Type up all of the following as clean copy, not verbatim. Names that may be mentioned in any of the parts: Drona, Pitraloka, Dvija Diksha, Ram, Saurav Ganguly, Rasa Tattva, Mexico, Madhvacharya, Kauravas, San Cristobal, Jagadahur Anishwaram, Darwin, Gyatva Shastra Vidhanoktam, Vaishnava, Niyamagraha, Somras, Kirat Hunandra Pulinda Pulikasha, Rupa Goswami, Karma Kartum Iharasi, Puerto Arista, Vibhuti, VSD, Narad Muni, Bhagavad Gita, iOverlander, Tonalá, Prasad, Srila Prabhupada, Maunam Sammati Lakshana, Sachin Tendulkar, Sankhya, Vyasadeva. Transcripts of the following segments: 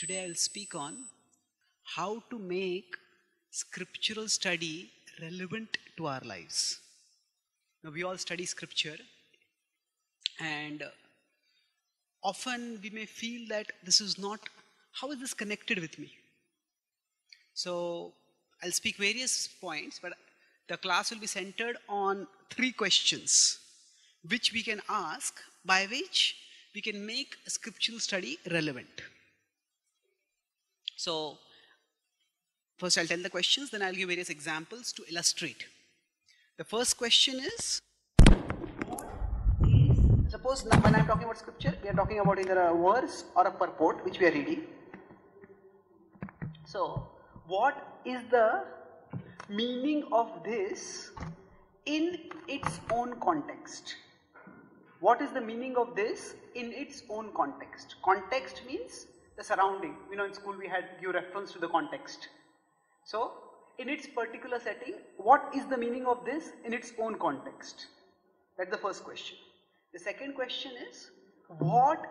Today I will speak on how to make scriptural study relevant to our lives. Now we all study scripture, and often we may feel that this is not, how is this connected with me? So I'll speak various points, but the class will be centered on three questions which we can ask, by which we can make scriptural study relevant. So first I'll tell the questions, then I'll give various examples to illustrate. The first question is, suppose when I'm talking about scripture, we are talking about either a verse or a purport which we are reading. So what is the meaning of this in its own context? What is the meaning of this in its own context? Context means the surrounding. You know, in school we had give reference to the context. So, in its particular setting, what is the meaning of this in its own context? That's the first question. The second question is, what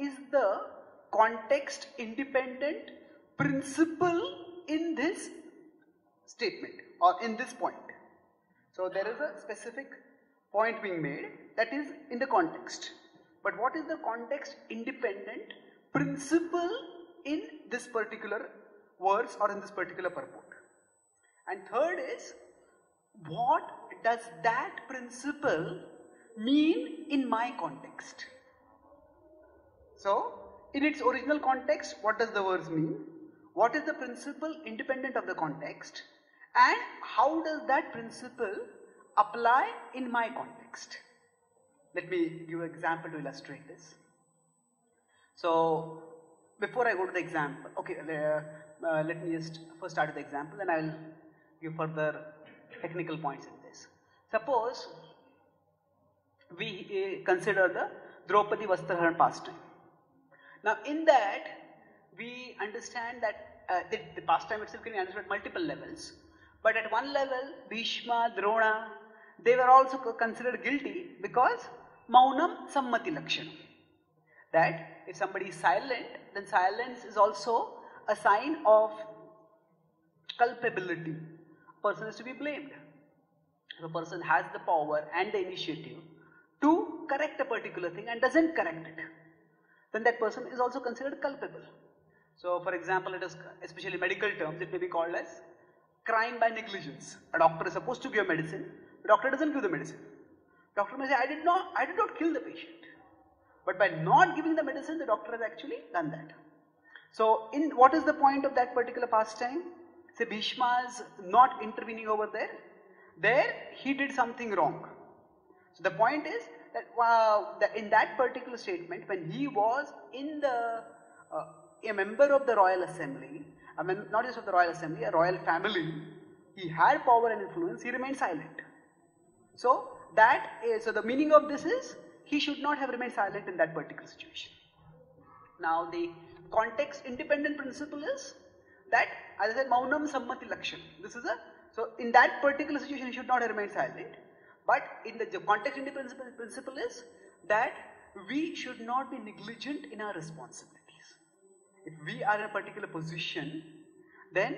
is the context independent principle in this statement or in this point? So there is a specific point being made, that is in the context. But what is the context independent principle in this particular verse or in this particular purport? And third is, what does that principle mean in my context? So in its original context, what does the verse mean? What is the principle independent of the context? And how does that principle apply in my context? Let me give an example to illustrate this. So before I go to the example, okay, let me just first start with the example, and I will give further technical points in this. Suppose we consider the Draupadi Vastraharan pastime. Now in that, we understand that the pastime itself can be understood at multiple levels. But at one level, Bhishma, Drona, they were also considered guilty because Maunam Sammati Lakshana. That if somebody is silent, then silence is also a sign of culpability. A person is to be blamed. If a person has the power and the initiative to correct a particular thing and doesn't correct it, then that person is also considered culpable. So for example, it is, especially in medical terms, it may be called as crime by negligence. A doctor is supposed to give medicine, the doctor doesn't give the medicine. The doctor may say, I did not kill the patient. But by not giving the medicine, the doctor has actually done that. So in what is the point of that particular pastime? Say Bhishma's not intervening over there. There he did something wrong. So the point is that in that particular statement, when he was in the a member of the Royal Assembly, I mean, not just of the Royal Assembly, a royal family, he had power and influence, he remained silent. So so the meaning of this is, he should not have remained silent in that particular situation. Now the context independent principle is that, as I said, Maunam Sammati Lakshana. So in that particular situation, he should not have remained silent. But in the context independent principle is that we should not be negligent in our responsibility. If we are in a particular position, then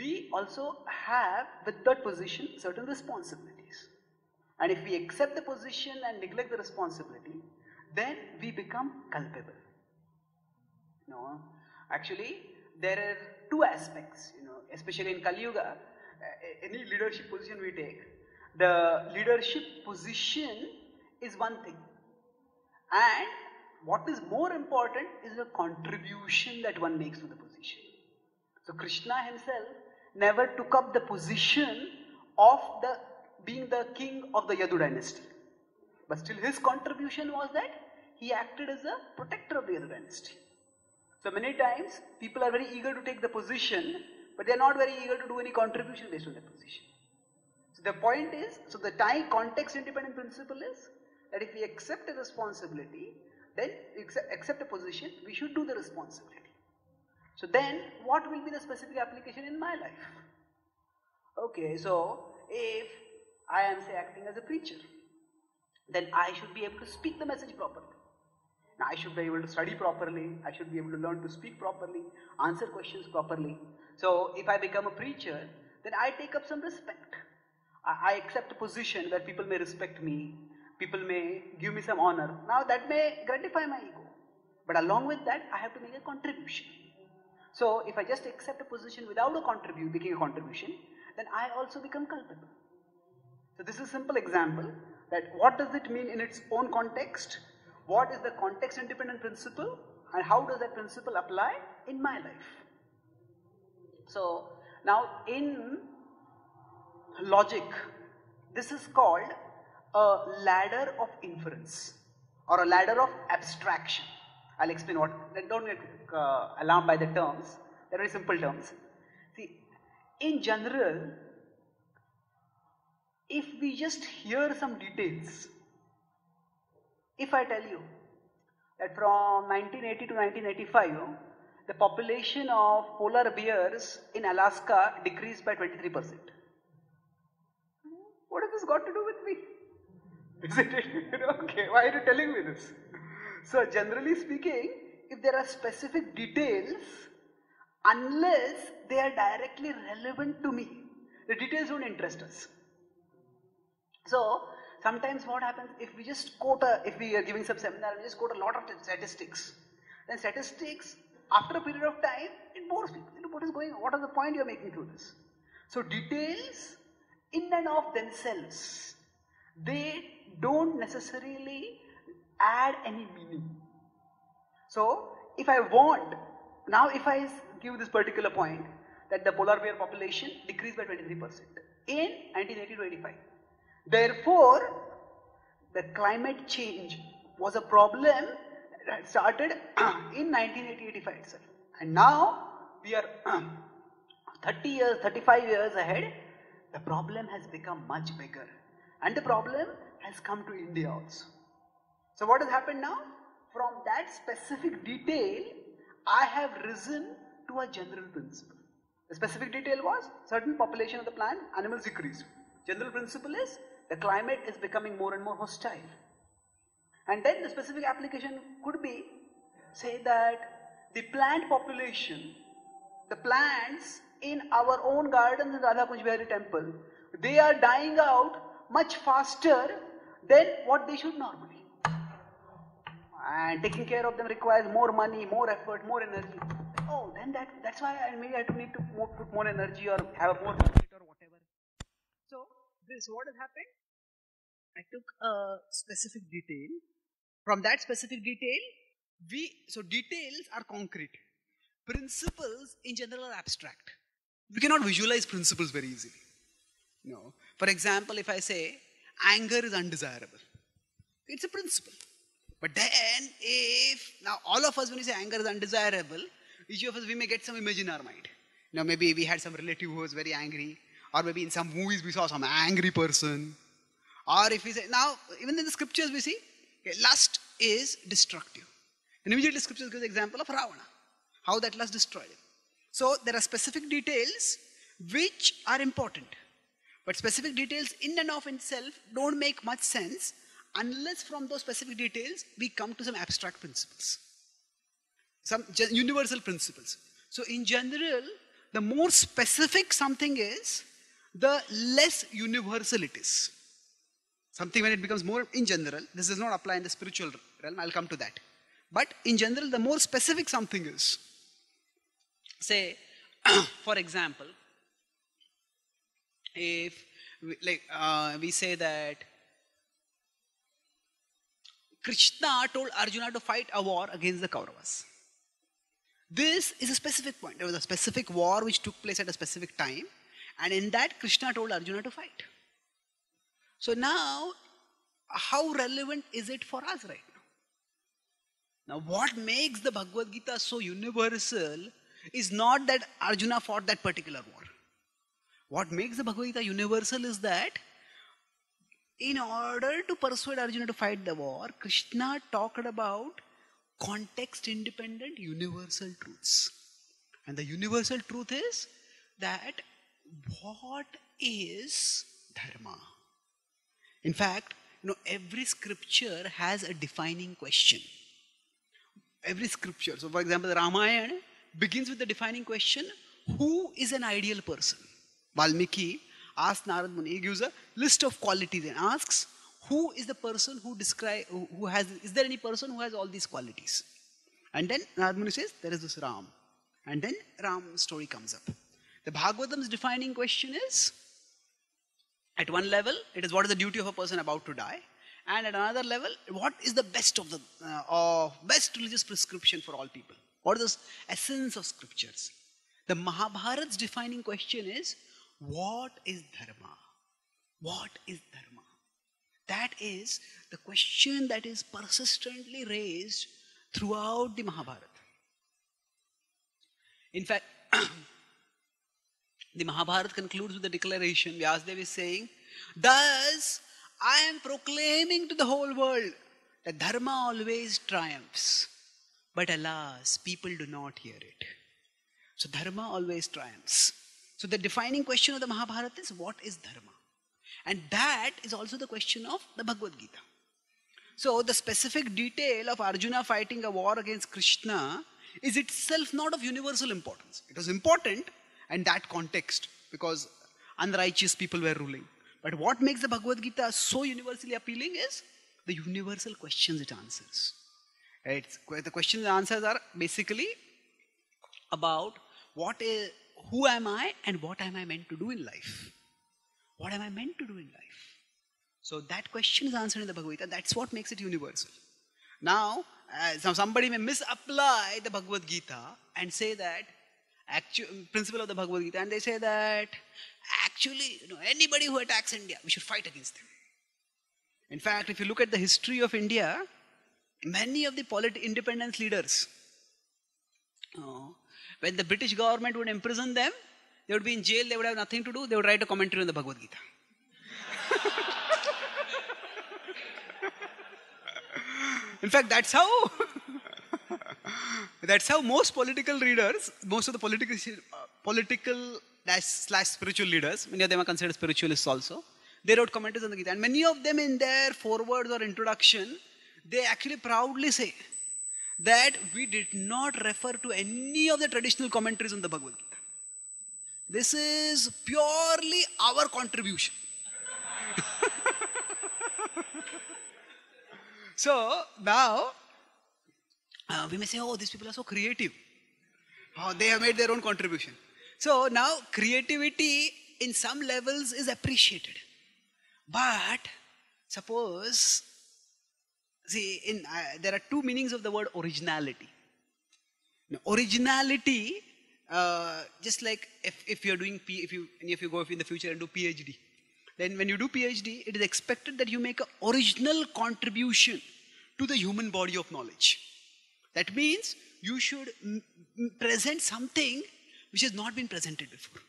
we also have with that position certain responsibilities. And if we accept the position and neglect the responsibility, then we become culpable. No, actually, there are two aspects, you know, especially in Kali Yuga, any leadership position we take, the leadership position is one thing. And what is more important is the contribution that one makes to the position. So Krishna himself never took up the position of being the king of the Yadu dynasty. But still his contribution was that he acted as a protector of the Yadu dynasty. So many times people are very eager to take the position, but they are not very eager to do any contribution based on the position. So the point is, so the context independent principle is that if we accept a responsibility, then accept a position, we should do the responsibility. So then, what will be the specific application in my life? Okay, so if I am, say, acting as a preacher, then I should be able to speak the message properly. Now, I should be able to study properly, I should be able to learn to speak properly, answer questions properly. So, if I become a preacher, then I take up some respect. I accept a position where people may respect me, people may give me some honor. Now, that may gratify my ego. But along with that, I have to make a contribution. So, if I just accept a position without making a contribution, then I also become culpable. So, this is a simple example that what does it mean in its own context? What is the context-independent principle and how does that principle apply in my life? So, now in logic, this is called a ladder of inference or a ladder of abstraction. I'll explain what, don't get alarmed by the terms, they're very simple terms. See, in general, if we just hear some details, if I tell you that from 1980 to 1985, the population of polar bears in Alaska decreased by 23%. What has this got to do with me? Isn't it? Okay, why are you telling me this? So generally speaking, if there are specific details, unless they are directly relevant to me, the details don't interest us. So, sometimes what happens, if we are giving some seminar, we just quote a lot of statistics. Then statistics, after a period of time, it bores people. What is going on? What is the point you are making through this? So details, in and of themselves, they don't necessarily add any meaning. So if I give this particular point, that the polar bear population decreased by 23% in 1980 to 1985. Therefore, the climate change was a problem that started in 1980-85 itself. And now, we are 30 years, 35 years ahead, the problem has become much bigger. And the problem has come to India also. So what has happened now? From that specific detail, I have risen to a general principle. The specific detail was, certain population of the plant, animals decreased. General principle is, the climate is becoming more and more hostile. And then the specific application could be, say that the plant population, the plants in our own gardens in Radha Kunj Bihari temple, they are dying out much faster than what they should normally. And taking care of them requires more money, more effort, more energy. Oh, then that's why I need to put more energy or have more budget or whatever. So, this is what has happened. I took a specific detail. From that specific detail, so details are concrete. Principles in general are abstract. We cannot visualize principles very easily. No. For example, if I say anger is undesirable, it's a principle. But then all of us, when we say anger is undesirable, each of us, we may get some image in our mind. Now maybe we had some relative who was very angry, or maybe in some movies we saw some angry person. Or if we say, now even in the scriptures we see, okay, lust is destructive. And immediately scriptures give the example of Ravana, how that lust destroyed him. So there are specific details which are important. But specific details in and of itself don't make much sense unless from those specific details we come to some abstract principles, some universal principles. So in general, the more specific something is, the less universal it is. Something when it becomes more in general, this does not apply in the spiritual realm, I'll come to that. But in general, the more specific something is, say, for example, if we say that Krishna told Arjuna to fight a war against the Kauravas. This is a specific point. There was a specific war which took place at a specific time, and in that Krishna told Arjuna to fight. So now, how relevant is it for us right now? Now what makes the Bhagavad Gita so universal is not that Arjuna fought that particular war. What makes the Bhagavad Gita universal is that in order to persuade Arjuna to fight the war, Krishna talked about context-independent universal truths. And the universal truth is that what is dharma? In fact, every scripture has a defining question. every scripture. So for example, the Ramayana begins with the defining question, who is an ideal person? Valmiki asks Narad Muni, he gives a list of qualities and asks, who is the person who describe, who has, is there any person who has all these qualities? And then Narad Muni says, there is this Ram. And then Ram's story comes up. The Bhagavatam's defining question is, at one level, it is what is the duty of a person about to die. And at another level, what is the best of the best religious prescription for all people? What is the essence of scriptures? The Mahabharata's defining question is, what is dharma? What is dharma? That is the question that is persistently raised throughout the Mahabharata. In fact, the Mahabharata concludes with the declaration, Vyasadeva is saying, thus, I am proclaiming to the whole world that dharma always triumphs. But alas, people do not hear it. So dharma always triumphs. So the defining question of the Mahabharata is, what is dharma? And that is also the question of the Bhagavad Gita. So the specific detail of Arjuna fighting a war against Krishna is itself not of universal importance. It was important in that context because unrighteous people were ruling. But what makes the Bhagavad Gita so universally appealing is the universal questions it answers. It's, the questions and answers are basically about what is, who am I and what am I meant to do in life? What am I meant to do in life? So that question is answered in the Bhagavad Gita. That's what makes it universal. Now, somebody may misapply the Bhagavad Gita and say that principle of the Bhagavad Gita, and they say that actually, you know, anybody who attacks India, we should fight against them. In fact, if you look at the history of India, many of the independence leaders, when the British government would imprison them, they would be in jail, they would have nothing to do, they would write a commentary on the Bhagavad Gita. In fact, that's how that's how most political leaders, most of the political/spiritual leaders, many of them are considered spiritualists also, they wrote commentaries on the Gita. And many of them in their forewords or introduction, they actually proudly say that we did not refer to any of the traditional commentaries on the Bhagavad Gita. This is purely our contribution. So now, we may say, oh, these people are so creative. Oh, they have made their own contribution. So now creativity in some levels is appreciated. But suppose, see, there are two meanings of the word originality. Now, originality, just like if you're doing, if you go in the future and do PhD, then when you do PhD, it is expected that you make an original contribution to the human body of knowledge. That means you should present something which has not been presented before.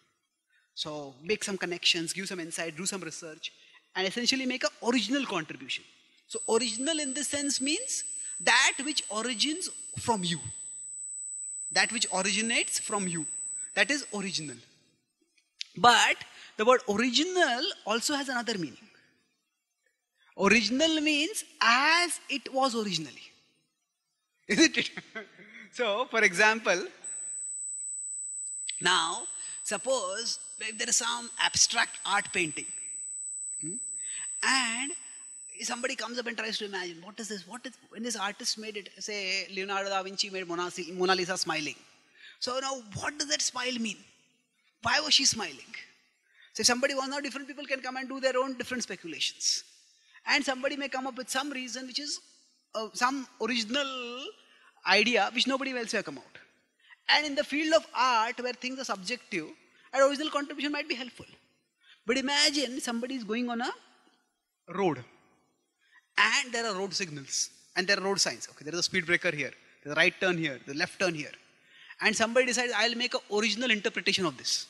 So make some connections, give some insight, do some research, and essentially make an original contribution. So original in this sense means that which origins from you. That which originates from you. That is original. But the word original also has another meaning. Original means as it was originally. Isn't it? So, for example, now, suppose if there is some abstract art painting, and somebody comes up and tries to imagine, what is this? What is, when this artist made it, say Leonardo da Vinci made Mona Lisa smiling. So now, what does that smile mean? Why was she smiling? So if somebody wants, now different people can come and do their own different speculations. And somebody may come up with some reason which is some original idea which nobody else will come out. And in the field of art where things are subjective, an original contribution might be helpful. But imagine somebody is going on a road and there are road signals and there are road signs. Okay, there is a speed breaker here, there is a right turn here, there is a left turn here. And somebody decides, I'll make an original interpretation of this.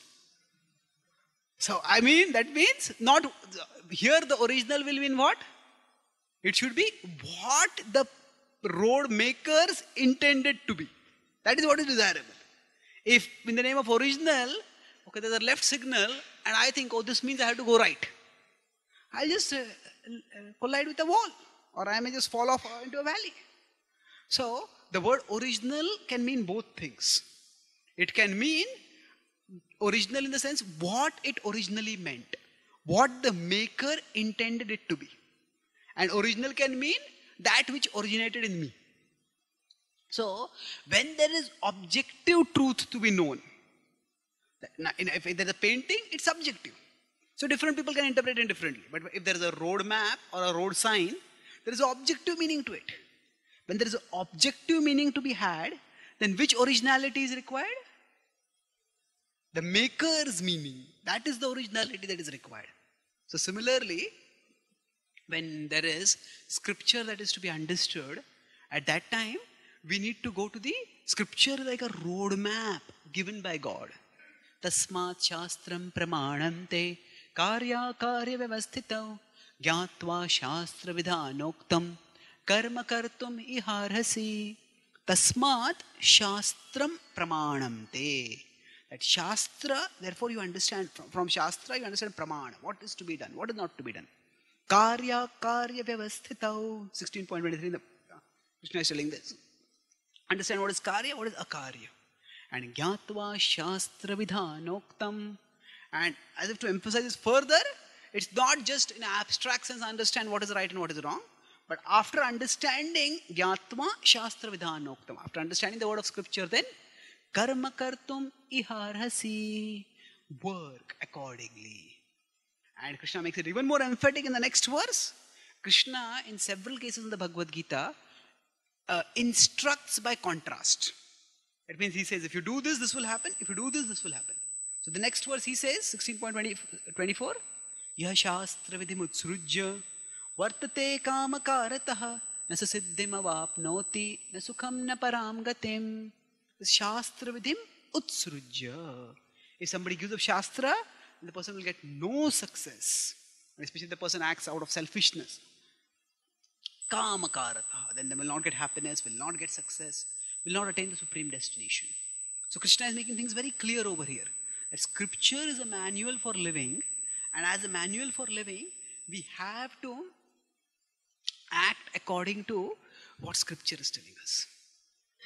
So, I mean, that means not here the original will mean what? It should be what the road makers intended to be. That is what is desirable. If in the name of original, okay, there's a left signal and I think, oh, this means I have to go right. I'll just collide with a wall or I may just fall off into a valley. So, the word original can mean both things. It can mean original in the sense what it originally meant, what the maker intended it to be. And original can mean that which originated in me. So, when there is objective truth to be known, if there is a painting, it's subjective. So, different people can interpret it differently. But if there is a road map or a road sign, there is an objective meaning to it. When there is an objective meaning to be had, then which originality is required? The maker's meaning. That is the originality that is required. So, similarly, when there is scripture that is to be understood, at that time, we need to go to the scripture like a road map given by God. Tasmat Shastram Pramanam Te, Karya Karya Vyavasthitau, Gyatva Shastra Vidhanoktam, Karma Kartum Iharasi. Tasmat Shastram Pramanam Te. That Shastra, therefore you understand, from Shastra you understand Pramana. What is to be done, what is not to be done. Karya Karya Vyavasthitau. 16.23, Krishna is telling this. Understand what is karya, what is akarya. And gyatva shastra vidhanoktam. And as if to emphasize this further, it's not just in abstract sense understand what is right and what is wrong. But after understanding gyatva shastra vidhanoktam, after understanding the word of scripture, then karma kartum iharasi, work accordingly. And Krishna makes it even more emphatic in the next verse. Krishna, in several cases in the Bhagavad Gita, instructs by contrast. It means he says, if you do this, this will happen. If you do this, this will happen. So the next verse he says, 16.24, Yah shastra vidhim utsrujya vartate kama karataha nasa siddhim avapnoti nasukham na param gatim. This shastra vidhim utsrujya. If somebody gives up shastra, the person will get no success. And especially the person acts out of selfishness. Kama karataha, then they will not get happiness, will not get success, will not attain the supreme destination. So Krishna is making things very clear over here. That scripture is a manual for living, and as a manual for living, we have to act according to what scripture is telling us.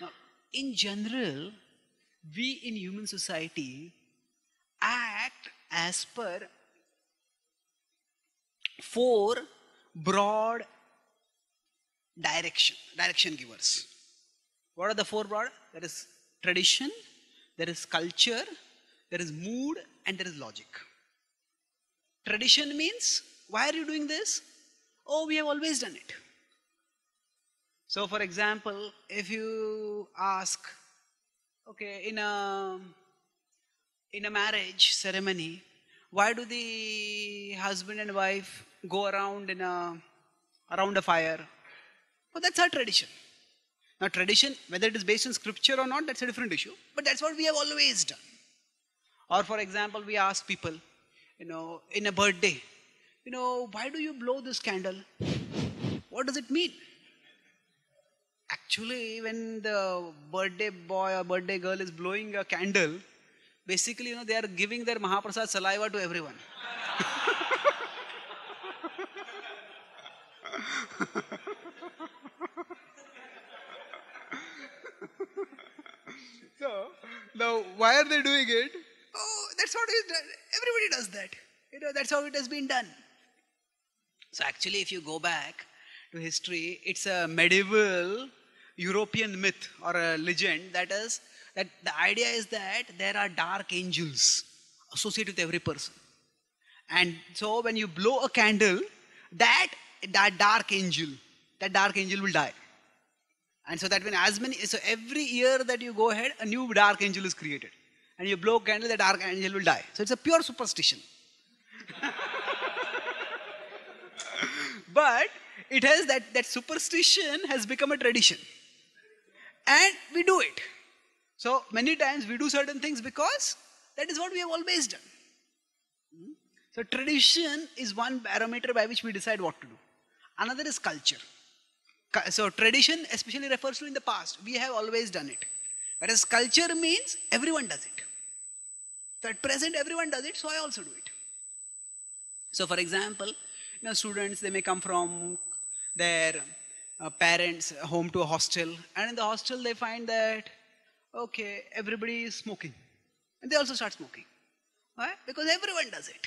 Now, in general, we in human society act as per four broad direction givers. What are the four broad? There is tradition, there is culture, there is mood, and there is logic. Tradition means, why are you doing this? Oh, we have always done it. So, for example, if you ask, okay, in a marriage ceremony, why do the husband and wife go around around a fire? Well, that's our tradition. Now, tradition, whether it is based on scripture or not, that's a different issue. But that's what we have always done. Or for example, we ask people, in a birthday, why do you blow this candle? What does it mean? Actually, when the birthday boy or birthday girl is blowing a candle, basically, they are giving their Mahaprasad saliva to everyone. So, now why are they doing it? Oh, that's what is done. Everybody does that. That's how it has been done. So actually, if you go back to history, it's a medieval European myth or a legend that is that the idea is that there are dark angels associated with every person. And so when you blow a candle, that dark angel will die. And so that when every year that you go ahead, a new dark angel is created. And you blow a candle, the dark angel will die. So it's a pure superstition. But it has that superstition has become a tradition. And we do it. So many times we do certain things because that is what we have always done. So tradition is one barometer by which we decide what to do. Another is culture. So tradition especially refers to in the past. We have always done it. Whereas culture means everyone does it. So at present everyone does it, so I also do it. So for example, students, they may come from their parents home to a hostel, and in the hostel they find that, okay, everybody is smoking. And they also start smoking. Why? Because everyone does it.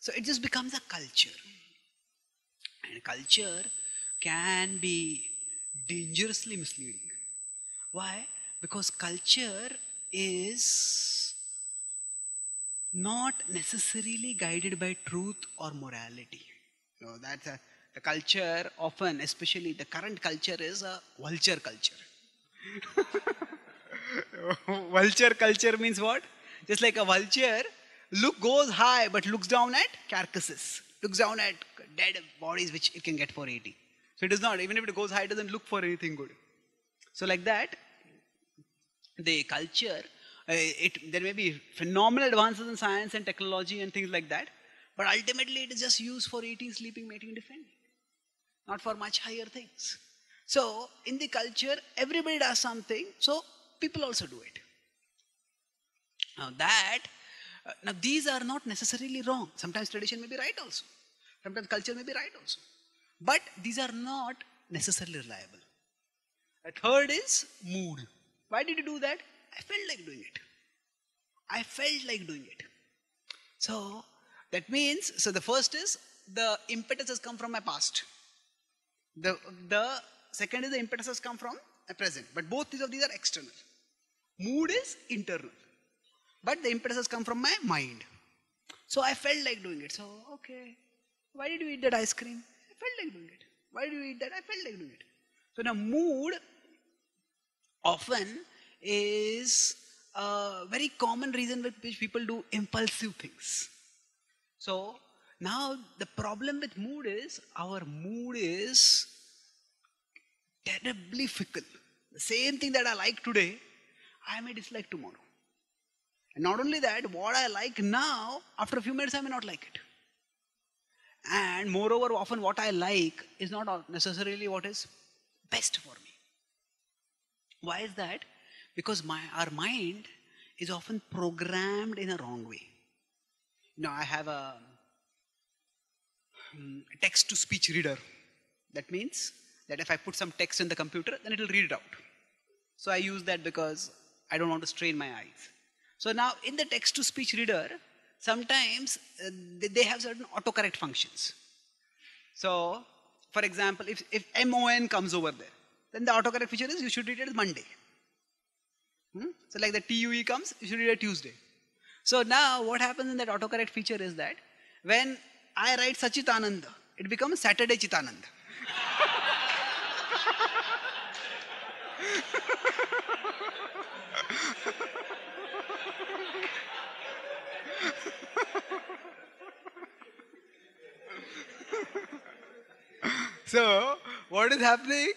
So it just becomes a culture. And culture can be dangerously misleading. Why? Because culture is not necessarily guided by truth or morality. No, that's the culture often, especially the current culture, is a vulture culture. Vulture culture means what? Just like a vulture goes high but looks down at carcasses. Looks down at dead bodies which it can get for eating. So it does not, even if it goes high, it doesn't look for anything good. So like that, the culture, there may be phenomenal advances in science and technology and things like that, but ultimately it is just used for eating, sleeping, mating, defending. Not for much higher things. So in the culture, everybody does something, so people also do it. Now that, now these are not necessarily wrong. Sometimes tradition may be right also. Sometimes culture may be right also. But these are not necessarily reliable. A third is mood. Why did you do that? I felt like doing it. I felt like doing it. So that means, so the first is the impetus has come from my past. The second is the impetus has come from my present. But both of these are external. Mood is internal. But the impetus has come from my mind. So I felt like doing it. So, okay. Why did you eat that ice cream? I felt like doing it. Why did you eat that? I felt like doing it. So now mood often is a very common reason with which people do impulsive things. So now the problem with mood is our mood is terribly fickle. The same thing that I like today, I may dislike tomorrow. And not only that, what I like now, after a few minutes I may not like it. And moreover, often what I like is not necessarily what is best for me. Why is that? Because our mind is often programmed in a wrong way. You know, I have a text-to-speech reader. That means that if I put some text in the computer, then it will read it out. So I use that because I don't want to strain my eyes. So now in the text-to-speech reader, sometimes they have certain autocorrect functions. So, for example, if MON comes over there, then the autocorrect feature is you should read it as Monday. So like the TUE comes, you should read it Tuesday. So now what happens in that autocorrect feature is that when I write Sachitananda, it becomes Saturday Chitananda. So, what is happening?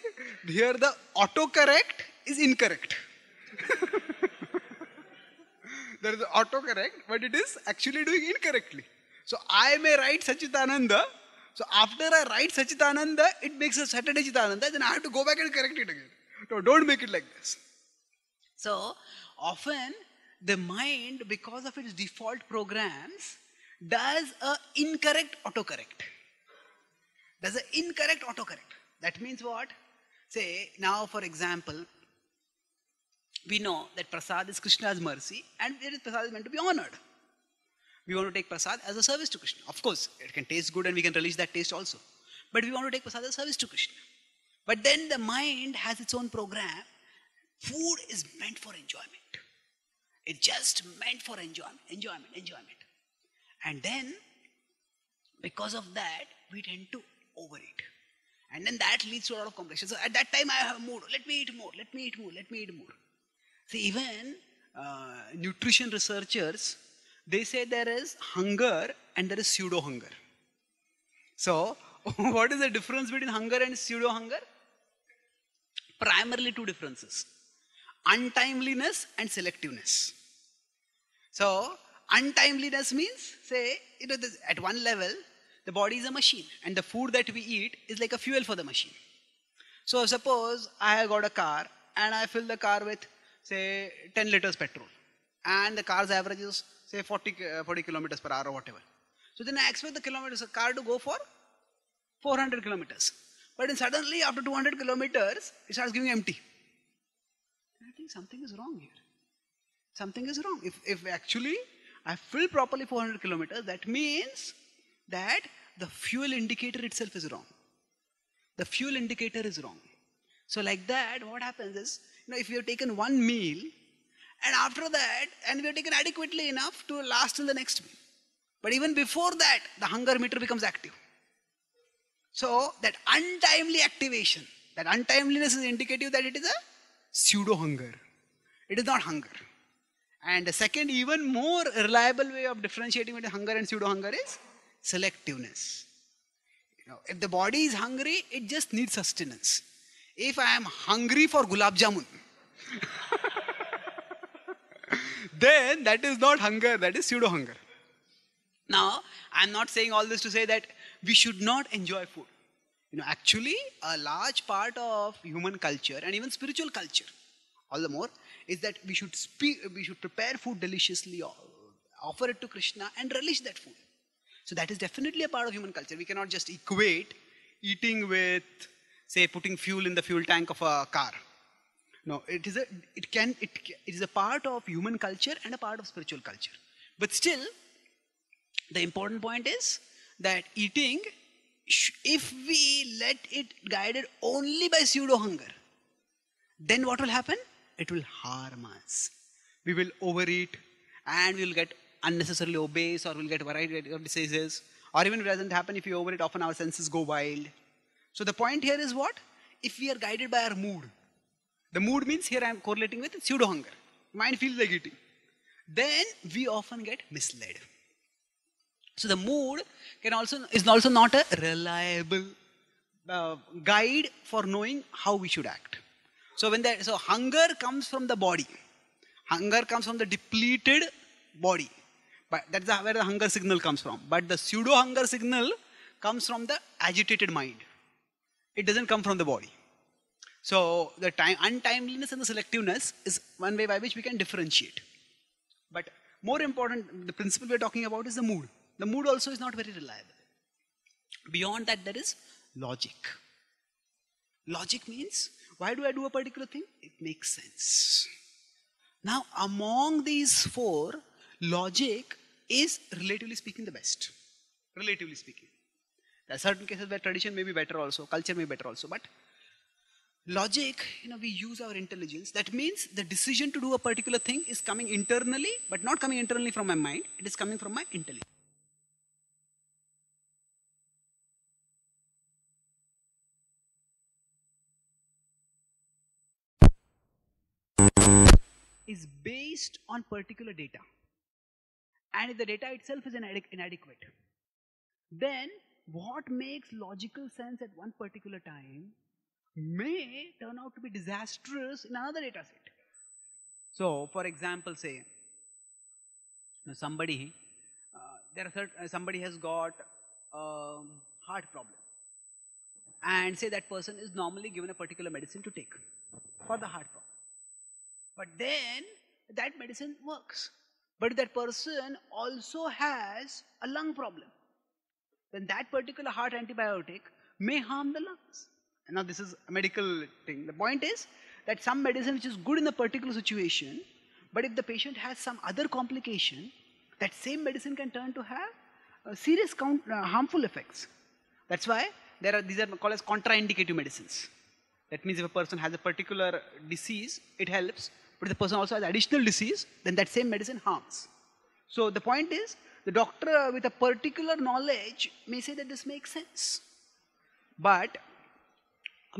Here the autocorrect is incorrect. There is autocorrect, but it is actually doing incorrectly. So, I may write Sachitananda. So, after I write Sachitananda, it makes a Saturday Chitananda. Then I have to go back and correct it again. No, don't make it like this. So, often the mind, because of its default programs, does an incorrect autocorrect. There's an incorrect autocorrect. That means what? Say, now for example, we know that Prasad is Krishna's mercy and Prasad is meant to be honored. We want to take Prasad as a service to Krishna. Of course, it can taste good and we can relish that taste also. But we want to take Prasad as a service to Krishna. But then the mind has its own program. Food is meant for enjoyment. It's just meant for enjoyment, enjoyment, enjoyment. And then, because of that, we tend to overeat. And then that leads to a lot of complexion. So at that time I have a mood, let me eat more, let me eat more, let me eat more. See, even nutrition researchers, they say there is hunger and there is pseudo-hunger. So, what is the difference between hunger and pseudo-hunger? Primarily two differences. Untimeliness and selectiveness. So, untimeliness means, say, you know, at one level, the body is a machine and the food that we eat is like a fuel for the machine. So suppose I have got a car and I fill the car with say 10 liters petrol and the car's average is say 40 kilometers per hour or whatever. So then I expect the car to go for 400 kilometers. But then suddenly after 200 kilometers, it starts giving empty. And I think something is wrong here. Something is wrong. If actually I fill properly 400 kilometers, that means that the fuel indicator itself is wrong. The fuel indicator is wrong. So like that, what happens is, you know, if you have taken one meal, and after that, and we have taken adequately enough to last till the next meal. But even before that, the hunger meter becomes active. So that untimely activation, that untimeliness is indicative that it is a pseudo hunger. It is not hunger. And the second, even more reliable way of differentiating between hunger and pseudo hunger is selectiveness. You know, if the body is hungry, it just needs sustenance. If I am hungry for gulab jamun, then that is not hunger, that is pseudo hunger. Now, I am not saying all this to say that we should not enjoy food. You know, actually, a large part of human culture and even spiritual culture, all the more, is that we should prepare food deliciously, offer it to Krishna and relish that food. So that is definitely a part of human culture. We cannot just equate eating with, say, putting fuel in the fuel tank of a car. No, it is a part of human culture and a part of spiritual culture. But still, the important point is that eating, if we let it guided only by pseudo hunger, then what will happen? It will harm us. We will overeat and we will get unnecessarily obese, or we'll get a variety of diseases, or even if it doesn't happen, if you overeat, often our senses go wild. So the point here is what? If we are guided by our mood, the mood means here I am correlating with pseudo hunger. Mind feels like eating. Then we often get misled. So the mood is also not a reliable guide for knowing how we should act. So hunger comes from the body. Hunger comes from the depleted body. But that's where the hunger signal comes from. But the pseudo hunger signal comes from the agitated mind. It doesn't come from the body. So the untimeliness and the selectiveness is one way by which we can differentiate. But more important, the principle we are talking about is the mood. The mood also is not very reliable. Beyond that, there is logic. Logic means, why do I do a particular thing? It makes sense. Now, among these four, logic is, relatively speaking, the best. Relatively speaking. There are certain cases where tradition may be better also, culture may be better also, but logic, you know, we use our intelligence. That means the decision to do a particular thing is coming internally, but not coming internally from my mind. It is coming from my intelligence. Is based on particular data. And if the data itself is inadequate, then what makes logical sense at one particular time may turn out to be disastrous in another data set. So, for example, say, somebody has got a heart problem, and say that person is normally given a particular medicine to take for the heart problem. But then that medicine works. But if that person also has a lung problem, then that particular heart antibiotic may harm the lungs. Now, this is a medical thing. The point is that some medicine which is good in a particular situation, but if the patient has some other complication, that same medicine can turn to have serious harmful effects. That's why these are called as contraindicative medicines. That means if a person has a particular disease, it helps, but if the person also has additional disease, then that same medicine harms. So the point is, the doctor with a particular knowledge may say that this makes sense. But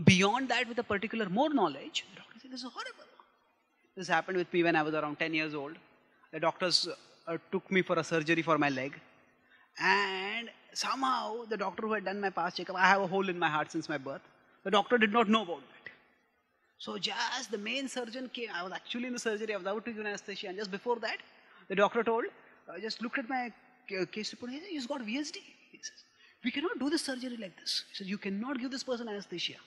beyond that, with a particular more knowledge, the doctor said, this is horrible. This happened with me when I was around 10 years old. The doctors took me for a surgery for my leg. And somehow, the doctor who had done my past checkup, I have a hole in my heart since my birth. The doctor did not know about that. So just the main surgeon came. I was actually in the surgery. I was about to give anesthesia. And just before that, the doctor just looked at my case report. He said, he's got VSD. He says, we cannot do this surgery like this. He said, you cannot give this person anesthesia.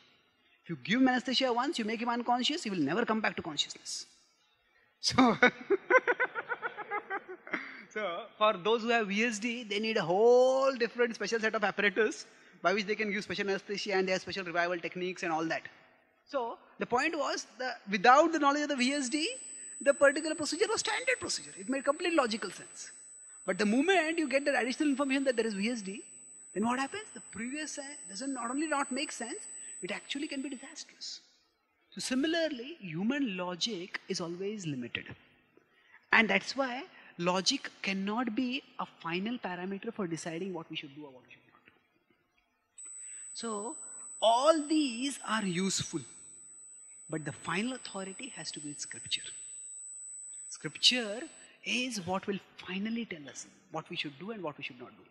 If you give him anesthesia once, you make him unconscious, he will never come back to consciousness. So, for those who have VSD, they need a whole different special set of apparatus by which they can give special anesthesia and their special revival techniques and all that. So the point was that without the knowledge of the VSD, the particular procedure was standard procedure. It made complete logical sense. But the moment you get that additional information that there is VSD, then what happens? The previous doesn't not only not make sense, it actually can be disastrous. So similarly, human logic is always limited. And that's why logic cannot be a final parameter for deciding what we should do or what we should not do. So all these are useful, but the final authority has to be in Scripture. Scripture is what will finally tell us what we should do and what we should not do.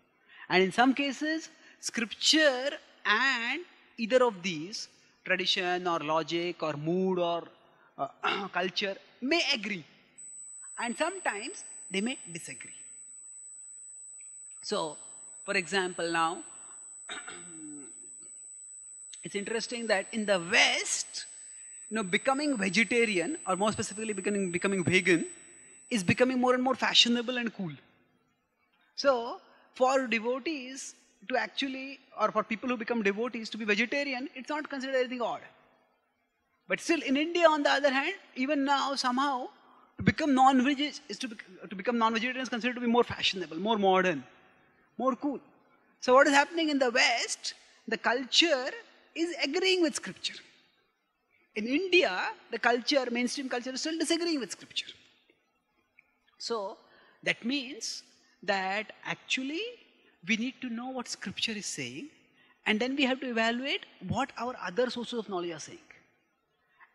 And in some cases, Scripture and either of these, tradition or logic or mood or culture, may agree. And sometimes they may disagree. So, for example now, it's interesting that in the West, you know, becoming vegetarian, or more specifically becoming vegan, is becoming more and more fashionable and cool. So, for devotees to actually, or for people who become devotees to be vegetarian, it's not considered anything odd. But still in India, on the other hand, even now somehow, to become non-veg is to become non-vegetarian is considered to be more fashionable, more modern, more cool. So what is happening in the West, the culture is agreeing with Scripture. In India, the culture, mainstream culture, is still disagreeing with Scripture. So that means that actually we need to know what Scripture is saying, and then we have to evaluate what our other sources of knowledge are saying.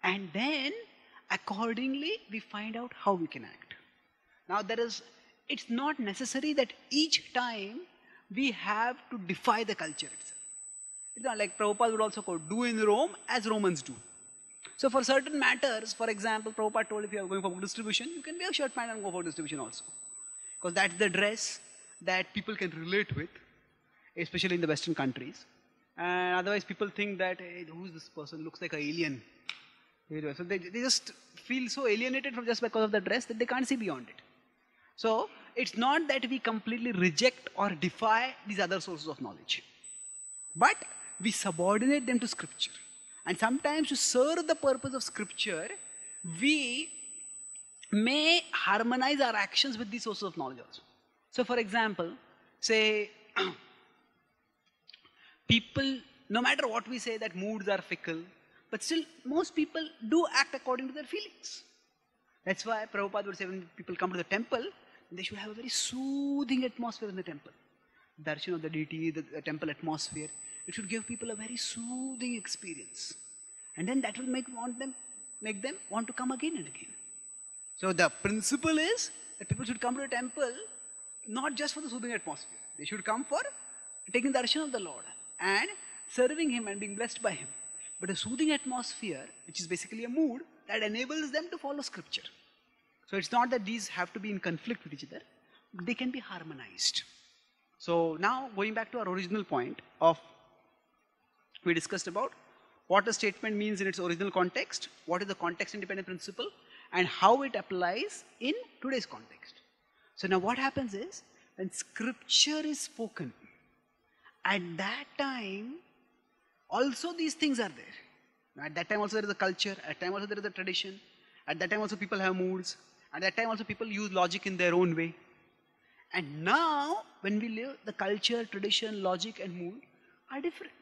And then accordingly, we find out how we can act. Now it's not necessary that each time we have to defy the culture itself. It's not like Prabhupada would also quote, do in Rome as Romans do. So for certain matters, for example, Prabhupada told if you are going for book distribution, you can wear a shirt pant and go for distribution also. Because that's the dress that people can relate with, especially in the Western countries. And otherwise people think that, hey, who's this person? Looks like an alien. So they just feel so alienated from just because of the dress that they can't see beyond it. So it's not that we completely reject or defy these other sources of knowledge. But we subordinate them to Scripture. And sometimes to serve the purpose of Scripture, we may harmonize our actions with these sources of knowledge also. So for example, say people, no matter what we say, that moods are fickle, but still, most people do act according to their feelings. That's why Prabhupada would say when people come to the temple, they should have a very soothing atmosphere in the temple. Darshan of the deity, the temple atmosphere, it should give people a very soothing experience. And then that will make them want to come again and again. So the principle is that people should come to the temple not just for the soothing atmosphere. They should come for taking darshan of the Lord and serving Him and being blessed by Him. But a soothing atmosphere, which is basically a mood, that enables them to follow Scripture. So it's not that these have to be in conflict with each other. They can be harmonized. So now going back to our original point of, we discussed about what a statement means in its original context, what is the context-independent principle, and how it applies in today's context. So now what happens is, when Scripture is spoken, at that time, also these things are there. At that time also there is a culture, at that time also there is a tradition, at that time also people have moods, at that time also people use logic in their own way. And now when we live, the culture, tradition, logic and mood are different.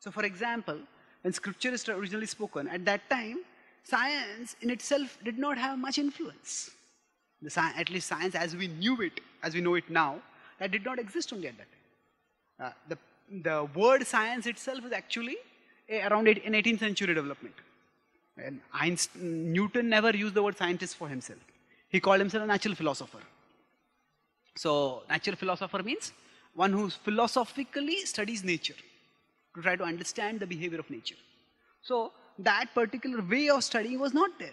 So for example, when Scripture is originally spoken, at that time science in itself did not have much influence. At least science as we knew it, as we know it now, that did not exist only at that time. The word science itself is actually around an 18th century development. And Newton never used the word scientist for himself. He called himself a natural philosopher. So natural philosopher means one who philosophically studies nature to try to understand the behavior of nature. So that particular way of studying was not there.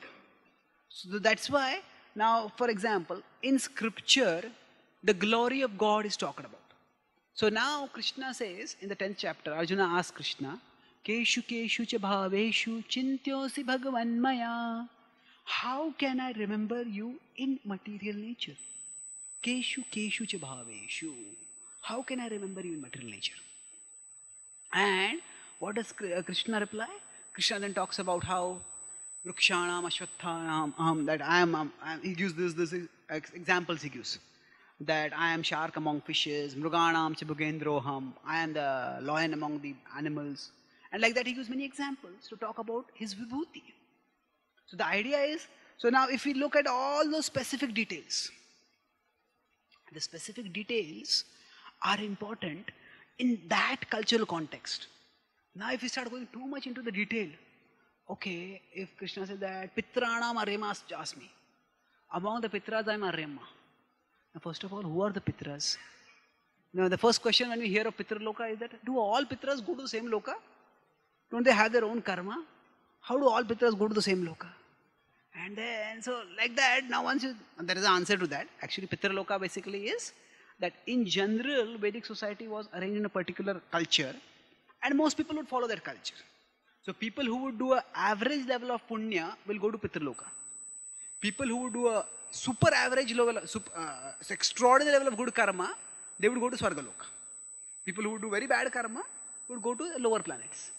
So that's why now, for example, in Scripture, the glory of God is talked about. So now Krishna says in the 10th chapter, Arjuna asks Krishna, Keshu Keshu cha bhaveshu chintyosi bhagavan maya. How can I remember you in material nature? Keshu Keshu cha bhaveshu. How can I remember you in material nature? And what does Krishna reply? Krishna then talks about how Vrikshanam, Ashwathanam, that I am, he gives this examples he gives. That I am shark among fishes, Mruganam Chibugendroham, I am the lion among the animals. And like that he gives many examples to talk about his vibhuti. So the idea is, so now if we look at all those specific details, the specific details are important in that cultural context. Now if we start going too much into the detail, okay, if Krishna said that, Pitranam Aremas Jasmi, among the Pitras I am Arema. Now first of all, who are the Pitras? Now the first question when we hear of Pitraloka is that, do all Pitras go to the same Loka? Don't they have their own karma? How do all Pitras go to the same Loka? And then, so like that, now once you, there is an answer to that. Actually, Pitraloka basically is that in general, Vedic society was arranged in a particular culture and most people would follow that culture. So people who would do an average level of punya will go to Pitraloka. People who would do a super average level, extraordinary level of good karma, they would go to Swargaloka. People who would do very bad karma would go to the lower planets.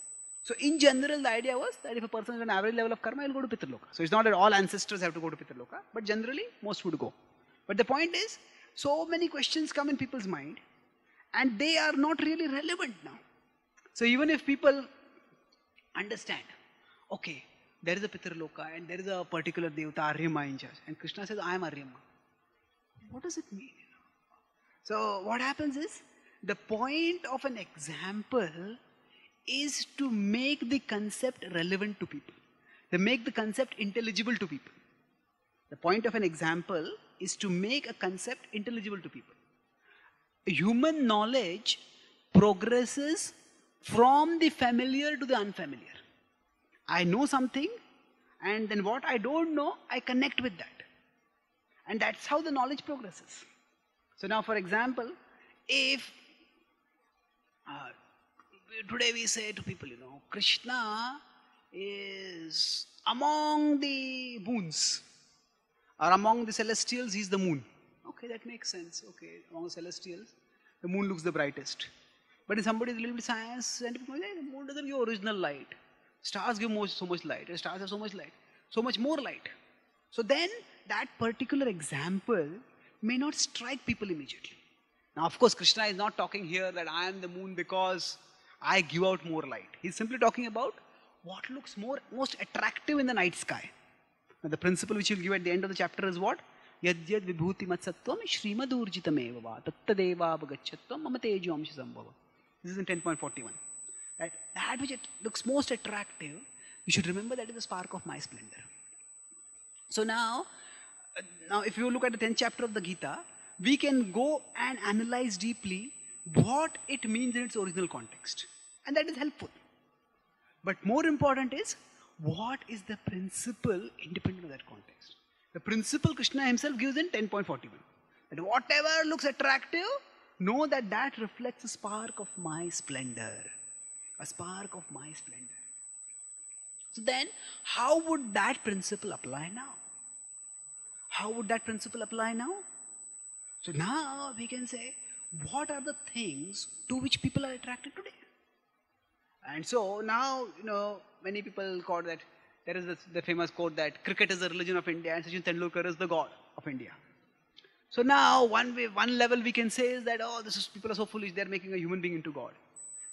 So in general, the idea was that if a person has an average level of karma, he'll go to Pitraloka. So it's not that all ancestors have to go to Pitraloka, but generally most would go. But the point is, so many questions come in people's mind and they are not really relevant now. So even if people understand, okay, there is a Pitraloka and there is a particular Devata Aryama in charge and Krishna says, I am Aryama. What does it mean? So what happens is, the point of an example is to make the concept relevant to people. They make the concept intelligible to people. The point of an example is to make a concept intelligible to people. Human knowledge progresses from the familiar to the unfamiliar. I know something and then what I don't know, I connect with that. And that's how the knowledge progresses. So now for example, if today we say to people, you know, Krishna is among the moons or among the celestials, he's the moon. Okay, that makes sense. Okay, among the celestials, the moon looks the brightest. But if somebody is a little bit science and the moon doesn't give original light. Stars give so much light. Stars have so much light. So much more light. So then that particular example may not strike people immediately. Now of course Krishna is not talking here that I am the moon because I give out more light. He's simply talking about what looks most attractive in the night sky. Now the principle which he'll give at the end of the chapter is what? Yad yad vibhuti matsattvam shrimadurjitam evava tattadeva abagachatvam mamatejyamsha sambhava. This is in 10.41. That which it looks most attractive, you should remember that is the spark of my splendor. So now if you look at the 10th chapter of the Gita, we can go and analyze deeply what it means in its original context. And that is helpful. But more important is, what is the principle independent of that context? The principle Krishna himself gives in 10.41. That whatever looks attractive, know that that reflects the spark of my splendor. A spark of my splendor. So then, how would that principle apply now? How would that principle apply now? So now we can say, what are the things to which people are attracted today? And so now, you know, many people quote that, there is the famous quote that cricket is the religion of India and Sachin Tendulkar is the god of India. So now one level we can say is that, oh, people are so foolish, they're making a human being into God.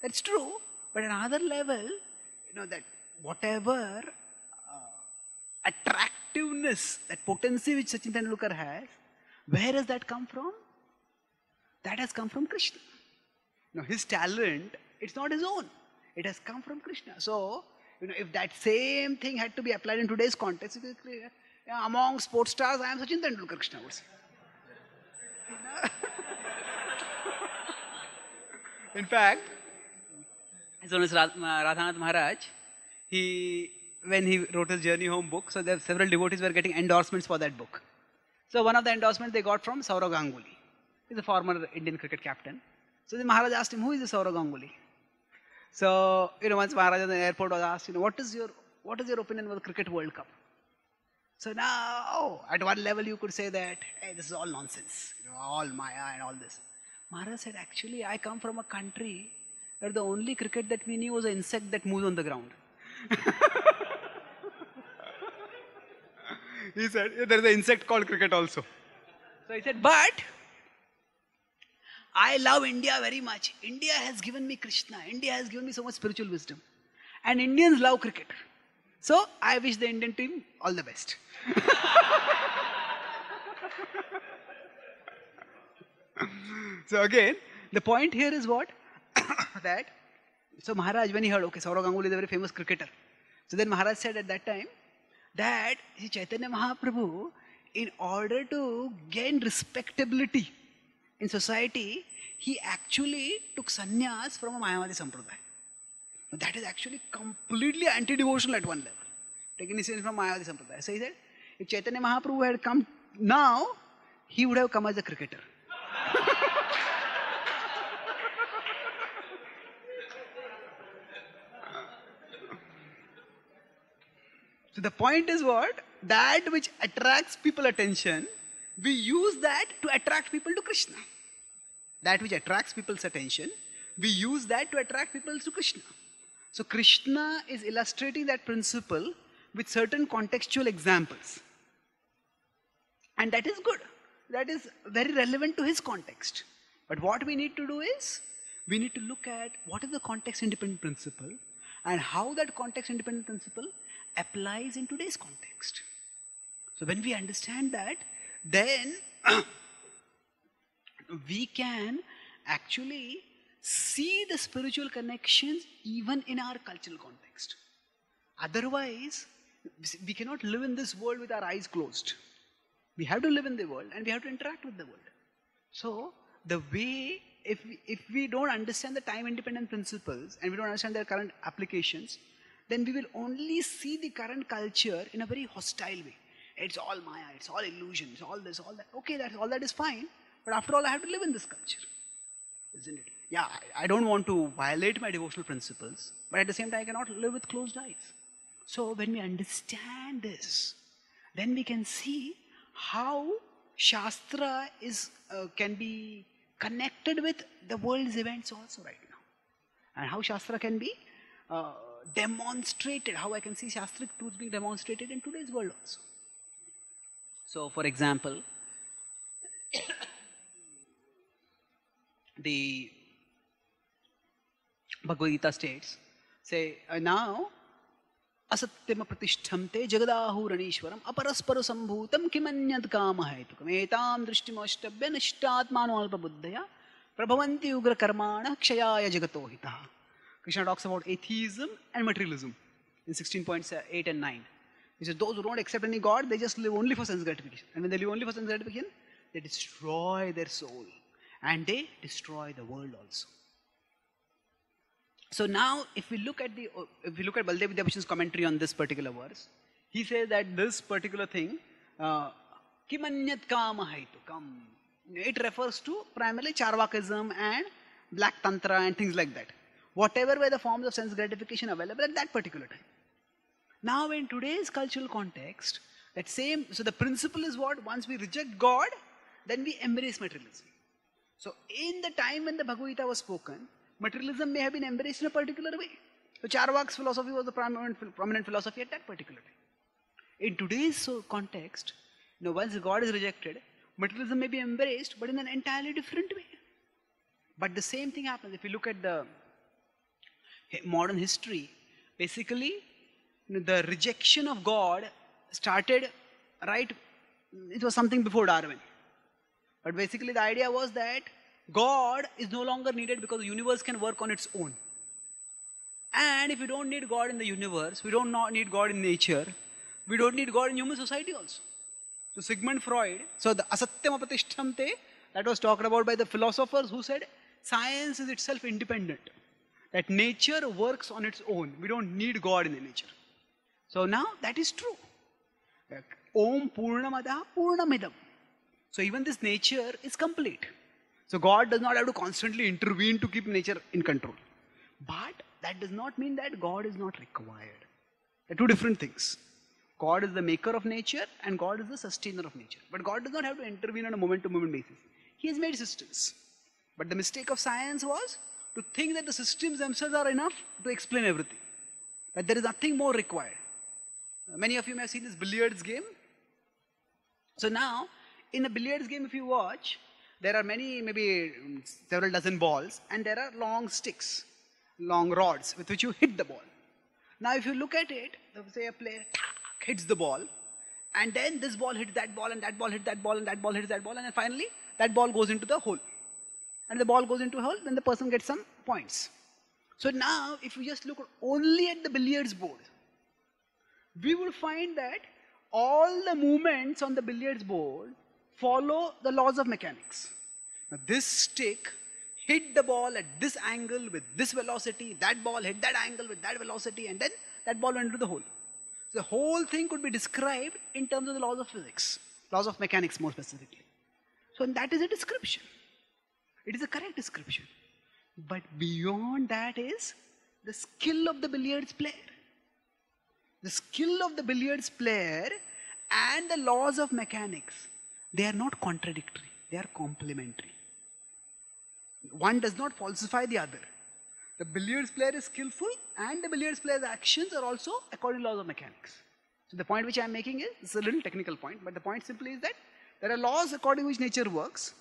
That's true. But another level, you know, that whatever attractiveness, that potency which Sachin Tendulkar has, where has that come from? That has come from Krishna. Now his talent, it's not his own. It has come from Krishna. So, you know, if that same thing had to be applied in today's context, it is clear, yeah, among sports stars, I am Sachin Tendulkar, Krishna would say. In fact, his name is Radhanath Maharaj. When he wrote his Journey Home book, so there were several devotees were getting endorsements for that book. So one of the endorsements they got from Saurav Ganguly. He's a former Indian cricket captain. So the Maharaj asked him, who is the Saurav Ganguly? So, you know, once Maharaj at the airport was asked, you know, what is your opinion about the cricket World Cup? So now, at one level you could say that, hey, this is all nonsense, you know, all Maya and all this. Maharaj said, actually, I come from a country that the only cricket that we knew was an insect that moved on the ground. He said, there is an insect called cricket also. So I said, but I love India very much. India has given me Krishna. India has given me so much spiritual wisdom. And Indians love cricket. So I wish the Indian team all the best. So again, the point here is what? That, so Maharaj, when he heard, okay, Saurav Ganguly is a very famous cricketer. So then Maharaj said at that time, that Chaitanya Mahaprabhu, in order to gain respectability in society, he actually took sannyas from a Mayavadi Sampradaya. That is actually completely anti-devotional at one level. Taking instance from Mayavadi Sampradaya. So he said, if Chaitanya Mahaprabhu had come now, he would have come as a cricketer. So the point is what? That which attracts people's attention, we use that to attract people to Krishna. That which attracts people's attention, we use that to attract people to Krishna. So Krishna is illustrating that principle with certain contextual examples. And that is good. That is very relevant to his context. But what we need to do is, we need to look at what is the context-independent principle and how that context-independent principle applies in today's context. So when we understand that, then we can actually see the spiritual connections even in our cultural context. Otherwise, we cannot live in this world with our eyes closed. We have to live in the world and we have to interact with the world. So the way, if we don't understand the time-independent principles and we don't understand their current applications, then we will only see the current culture in a very hostile way. It's all Maya, it's all illusion, it's all this, all that. Okay, that's all that is fine. But after all, I have to live in this culture. Isn't it? Yeah, I don't want to violate my devotional principles, but at the same time, I cannot live with closed eyes. So when we understand this, then we can see how Shastra is can be connected with the world's events also right now. And how Shastra can be demonstrated, how I can see Shastric truths being demonstrated in today's world also. So, for example, the Bhagavad Gita states, say, now, Asatyam Apratishtam Te jagadahu ranishwaram aparasparo sambhutam kimanyad kama haitukam etam drishtimashtabhya nishtatmanalpa buddhaya prabhavanti ugra karmana kshayaya jagatohita. Krishna talks about atheism and materialism in 16.8 and 9. He says, those who don't accept any God, they just live only for sense gratification. And when they live only for sense gratification, they destroy their soul. And they destroy the world also. So now, if we look at Baldev Vidyabhushan's commentary on this particular verse, he says that this particular thing, kimanyat kama haitukam, it refers to primarily Charvakism and Black Tantra and things like that. Whatever were the forms of sense gratification available at that particular time. Now in today's cultural context, that same, so the principle is what? Once we reject God, then we embrace materialism. So in the time when the Bhagavad Gita was spoken, materialism may have been embraced in a particular way. So Charvak's philosophy was the prominent philosophy at that particular time. In today's context, you know, once God is rejected, materialism may be embraced, but in an entirely different way. But the same thing happens. If you look at the modern history, basically, you know, the rejection of God started right, it was something before Darwin. But basically the idea was that God is no longer needed because the universe can work on its own. And if we don't need God in the universe, we don't need God in nature, we don't need God in human society also. So Sigmund Freud, so the Asatyam Apratishtam Te, that was talked about by the philosophers who said science is itself independent. That nature works on its own. We don't need God in the nature. So now that is true. Like, Om Purnamadaha Purnamidam. So even this nature is complete. So God does not have to constantly intervene to keep nature in control. But that does not mean that God is not required. They're two different things. God is the maker of nature and God is the sustainer of nature. But God does not have to intervene on a moment-to-moment basis. He has made systems. But the mistake of science was to think that the systems themselves are enough to explain everything, that there is nothing more required. Many of you may have seen this billiards game. So now, in a billiards game, if you watch, there are many, maybe several dozen balls, and there are long sticks, long rods with which you hit the ball. Now, if you look at it, say a player hits the ball, and then this ball hits that ball, and that ball hits that ball, and that ball hits that ball, and then finally, that ball goes into the hole. And the ball goes into a hole, then the person gets some points. So now, if you just look only at the billiards board, we will find that all the movements on the billiards board follow the laws of mechanics. Now, this stick hit the ball at this angle with this velocity, that ball hit that angle with that velocity, and then that ball went into the hole. So the whole thing could be described in terms of the laws of physics, laws of mechanics more specifically. So that is a description. It is a correct description. But beyond that is the skill of the billiards player. The skill of the billiards player and the laws of mechanics, they are not contradictory, they are complementary. One does not falsify the other. The billiards player is skillful and the billiards player's actions are also according to laws of mechanics. So the point which I am making is, it's a little technical point, but the point simply is that there are laws according to which nature works,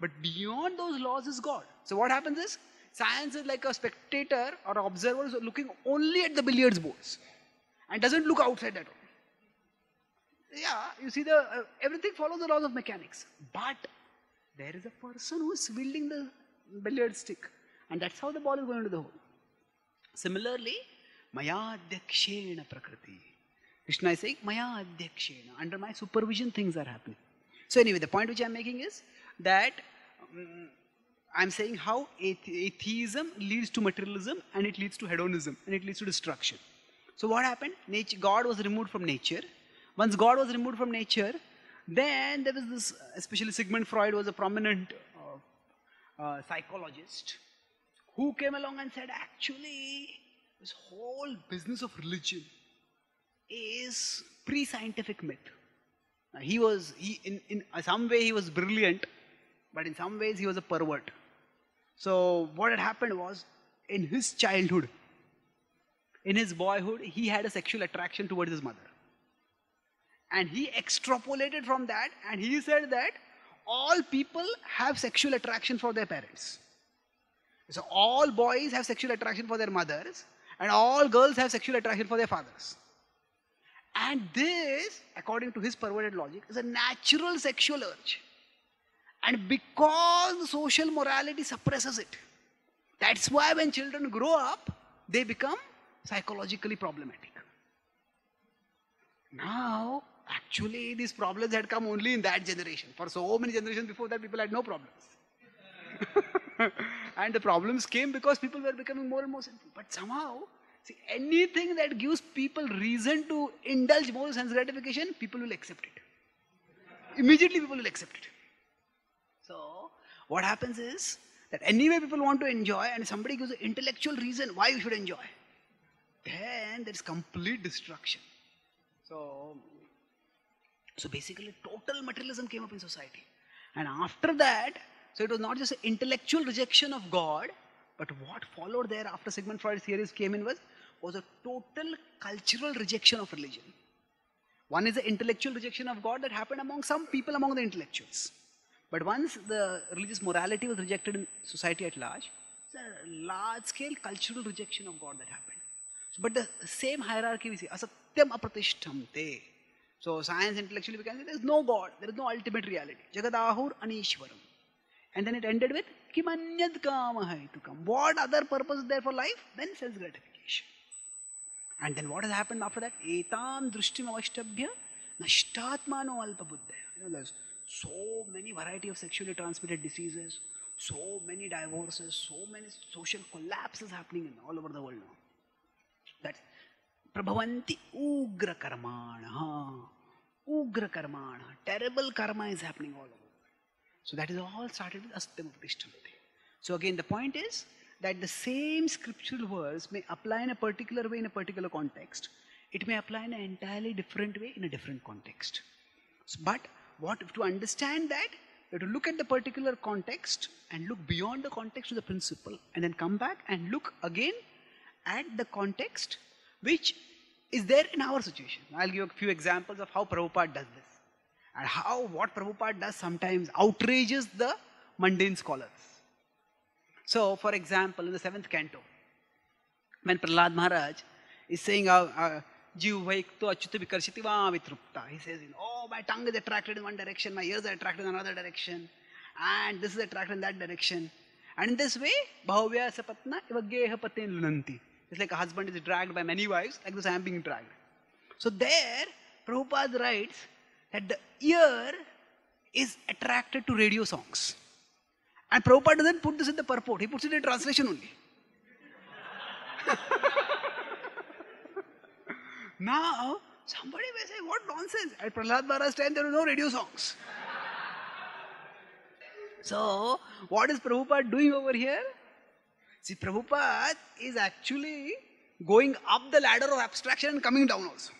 but beyond those laws is God. So what happens is, science is like a spectator or an observer who is looking only at the billiards boards and doesn't look outside that. Yeah, you see, everything follows the laws of mechanics. But there is a person who is wielding the billiard stick, and that's how the ball is going into the hole. Similarly, Maya Adhyakshena Prakriti. Krishna is saying, Maya Adhyakshena, under my supervision things are happening. So anyway, the point which I am making is that I am saying how atheism leads to materialism, and it leads to hedonism, and it leads to destruction. So what happened? Nature, God was removed from nature. Once God was removed from nature, then there was this, especially Sigmund Freud was a prominent psychologist who came along and said, actually, this whole business of religion is pre-scientific myth. Now, in some way he was brilliant, but in some ways he was a pervert. So what had happened was, in his childhood, in his boyhood, he had a sexual attraction towards his mother. And he extrapolated from that, and he said that all people have sexual attraction for their parents. So all boys have sexual attraction for their mothers, and all girls have sexual attraction for their fathers. And this, according to his perverted logic, is a natural sexual urge. And because social morality suppresses it, that's why when children grow up, they become psychologically problematic. Now, actually, these problems had come only in that generation. For so many generations before that, people had no problems. And the problems came because people were becoming more and more sinful. But somehow, see, anything that gives people reason to indulge more sense gratification, people will accept it. Immediately, people will accept it. So, what happens is that anyway people want to enjoy, and somebody gives an intellectual reason why you should enjoy, then there is complete destruction. So basically total materialism came up in society. And after that, so it was not just an intellectual rejection of God, but what followed there after Sigmund Freud's theories came in was a total cultural rejection of religion. One is the intellectual rejection of God that happened among some people, among the intellectuals. But once the religious morality was rejected in society at large, it's a large-scale cultural rejection of God that happened. But the same hierarchy we see, Asatyam Apratishtam Te. So science intellectually began, there is no God, there is no ultimate reality. Jagadahur Anishwaram. And then it ended with, Kimanyad Kamahaitukam. What other purpose is there for life? Then self-gratification. And then what has happened after that? Etam Drushtim Avashtabhya Nashtatmano Alpabuddhaya. You know, there's so many variety of sexually transmitted diseases, so many divorces, so many social collapses happening all over the world now. That's Prabhavanti Ugra Karmana. Ugra Karmana. Terrible karma is happening all over. So that is all started with Asatyam Apratishtam Te. So again, the point is that the same scriptural verse may apply in a particular way in a particular context. It may apply in an entirely different way in a different context. So, but what to understand that You have to look at the particular context and look beyond the context of the principle, and then come back and look again at the context which is there in our situation. I'll give a few examples of how Prabhupada does this, and how what Prabhupada does sometimes outrages the mundane scholars. So, for example, in the 7th canto, when Prahlad Maharaj is saying, he says, oh, my tongue is attracted in one direction, my ears are attracted in another direction, and this is attracted in that direction. And in this way, it's like a husband is dragged by many wives, like this I am being dragged. So there, Prabhupada writes that the ear is attracted to radio songs. And Prabhupada doesn't put this in the purport, he puts it in translation only. Now, somebody may say, what nonsense? At Prahlad Maharaj's time, there were no radio songs. So, what is Prabhupada doing over here? See, Prabhupada is actually going up the ladder of abstraction and coming down also.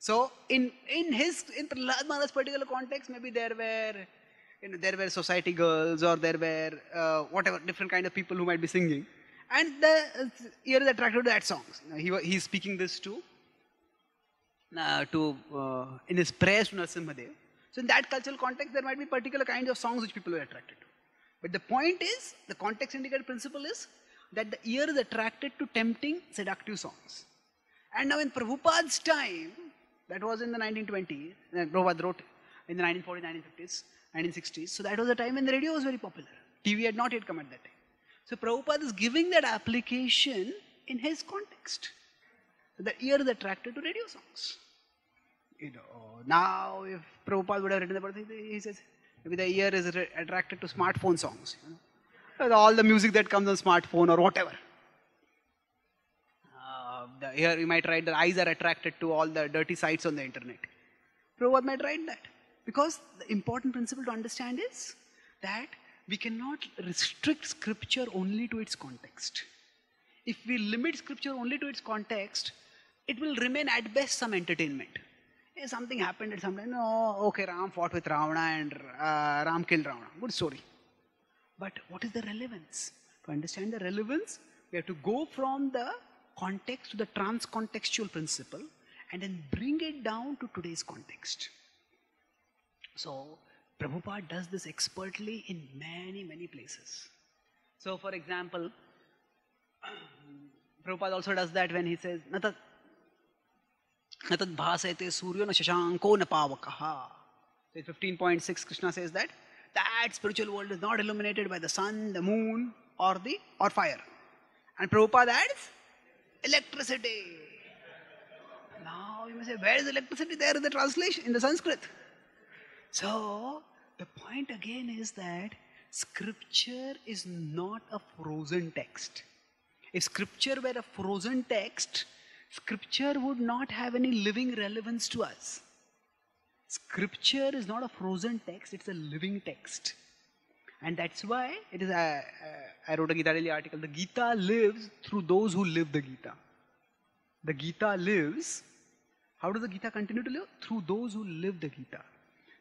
So, in Prahlad Maharaj's particular context, maybe there were society girls, or there were whatever different kind of people who might be singing, and the ear is attracted to that songs. Now, he is speaking this in his prayers to Narasimhadev. So in that cultural context, there might be particular kinds of songs which people were attracted to. But the point is, the context indicated principle is that the ear is attracted to tempting, seductive songs. And now in Prabhupada's time, that was in the 1920s, Prabhupada wrote in the 1940s, 1950s, 1960s. So that was a time when the radio was very popular. TV had not yet come at that time. So Prabhupada is giving that application in his context. So the ear is attracted to radio songs. Now if Prabhupada would have written about it, he says, maybe the ear is attracted to smartphone songs. All the music that comes on smartphone or whatever. Here you might write the eyes are attracted to all the dirty sites on the internet. Prabhupada might write that. Because the important principle to understand is that we cannot restrict scripture only to its context. If we limit scripture only to its context, it will remain at best some entertainment. Hey, something happened at some time. No, okay, Ram fought with Ravana and Ram killed Ravana. Good story. But what is the relevance? To understand the relevance, we have to go from the context to the transcontextual principle and then bring it down to today's context. So, Prabhupada does this expertly in many, many places. So, for example, Prabhupada also does that when he says, Natat bhasayate suryo na shashanko na pavakaha. In 15.6, Krishna says that spiritual world is not illuminated by the sun, the moon, or fire. And Prabhupada adds, electricity. Now, you may say, where is electricity? There is the translation in the Sanskrit. So, the point again is that scripture is not a frozen text. If scripture were a frozen text, scripture would not have any living relevance to us. Scripture is not a frozen text, it's a living text. And that's why it is. I wrote a Gita Daily article, the Gita lives through those who live the Gita. The Gita lives. How does the Gita continue to live? Through those who live the Gita.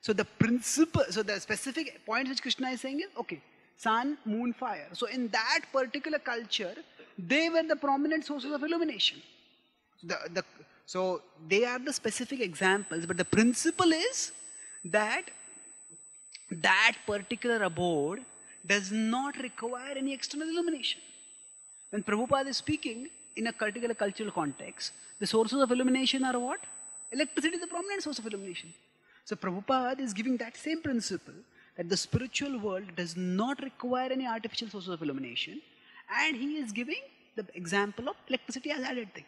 So the principle, so the specific point which Krishna is saying is, okay, sun, moon, fire. So in that particular culture, they were the prominent sources of illumination. So they are the specific examples, but the principle is that that particular abode does not require any external illumination. When Prabhupada is speaking in a particular cultural context, the sources of illumination are what? Electricity is the prominent source of illumination. So Prabhupada is giving that same principle that the spiritual world does not require any artificial sources of illumination, and he is giving the example of electricity as added thing.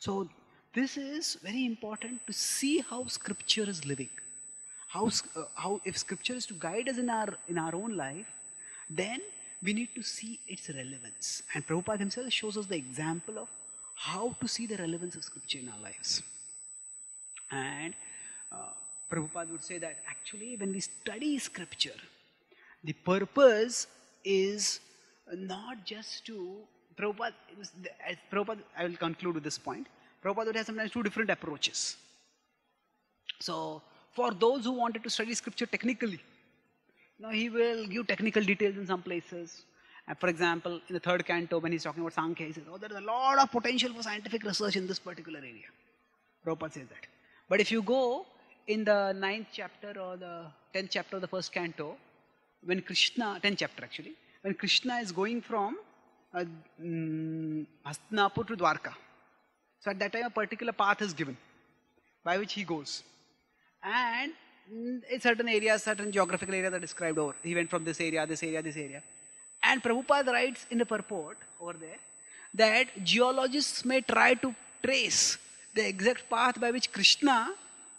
So this is very important to see how scripture is living. How if scripture is to guide us in our own life, then we need to see its relevance. And Prabhupada himself shows us the example of how to see the relevance of scripture in our lives. And Prabhupada would say that actually when we study scripture, the purpose is not just to... Prabhupada, I will conclude with this point. Prabhupada would have sometimes two different approaches. So, for those who wanted to study scripture technically, Now he will give technical details in some places. For example, in the third canto, when he's talking about Sankhya, he says, oh, there is a lot of potential for scientific research in this particular area. Prabhupada says that. But if you go in the 9th chapter or the 10th chapter of the first canto, when Krishna, 10th chapter actually, when Krishna is going from Hastinapur to Dwarka. So at that time, a particular path is given by which he goes. And in certain areas, certain geographical areas are described over. He went from this area, this area, this area. And Prabhupada writes in the purport over there that geologists may try to trace the exact path by which Krishna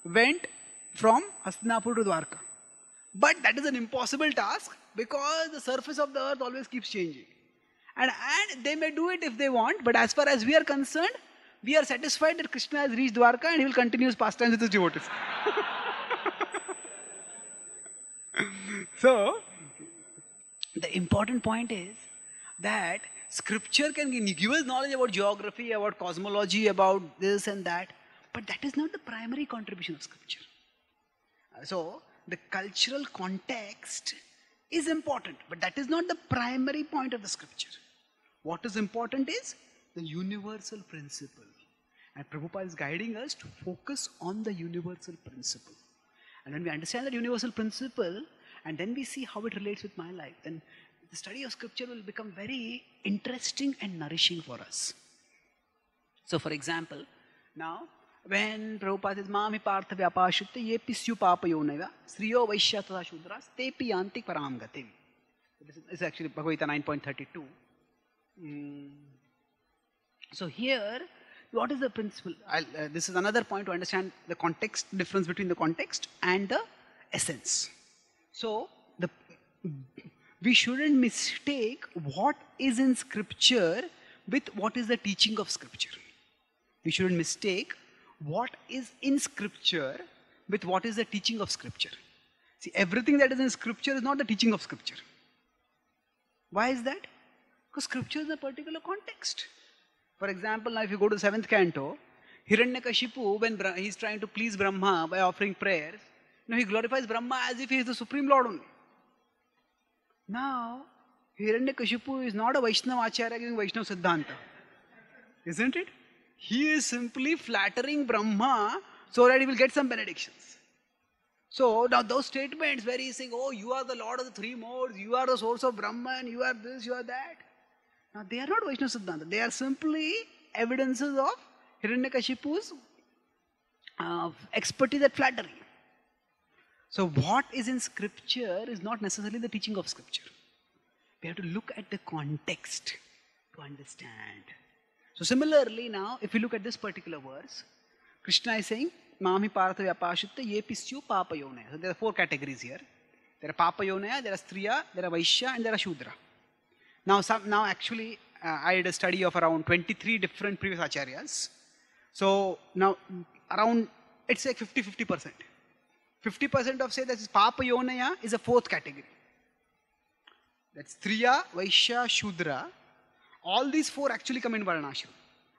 went from Hastinapur to Dwarka. But that is an impossible task because the surface of the earth always keeps changing. And they may do it if they want, but as far as we are concerned, we are satisfied that Krishna has reached Dwarka and he will continue his pastimes with his devotees. So, the important point is that scripture can give us knowledge about geography, about cosmology, about this and that, but that is not the primary contribution of scripture. So, the cultural context is important, but that is not the primary point of the scripture. What is important is the universal principle. And Prabhupada is guiding us to focus on the universal principle. And when we understand that universal principle, and then we see how it relates with my life, then the study of scripture will become very interesting and nourishing for us. So for example, now, when Prabhupada says, Mami Partha Vyapashutte Yepi Syu Papa Yonaya Sriyo Vaishyas Tata Shudras Tepi Yantik Param Gatim. It's actually Bhagavad Gita 9.32. So here, what is the principle? This is another point to understand the context, difference between the context and the essence. So, we shouldn't mistake what is in scripture with what is the teaching of scripture. We shouldn't mistake what is in scripture with what is the teaching of scripture. See, everything that is in scripture is not the teaching of scripture. Why is that? Because scripture is a particular context. For example, now if you go to the 7th canto, Hiranyakashipu, when he is trying to please Brahma by offering prayers, now he glorifies Brahma as if he is the Supreme Lord only. Now, Hiranyakashipu is not a Vaishnava Acharya giving Vaishnava Siddhanta. Isn't it? He is simply flattering Brahma so that he will get some benedictions. So, now those statements where he is saying, oh, you are the Lord of the three modes, you are the source of Brahma, and you are this, you are that. Now, they are not Vaishnava Siddhanta. They are simply evidences of Hiranyakashipu's expertise at flattery. So, what is in scripture is not necessarily the teaching of scripture. We have to look at the context to understand. So similarly now, if you look at this particular verse, Krishna is saying, Mami Partha Vyapashitta Yepisyu Papa Yonaya. So there are four categories here. There are Papa Yonaya, there are Sthriyas, there are Vaishya, and there are Shudra. Now, I did a study of around 23 different previous Acharyas. So now, around, it's like 50-50%. 50% of, say, that is Papa Yonaya is a fourth category. That's Sthriyas, Vaishya, Shudra. All these four actually come in Varanashram.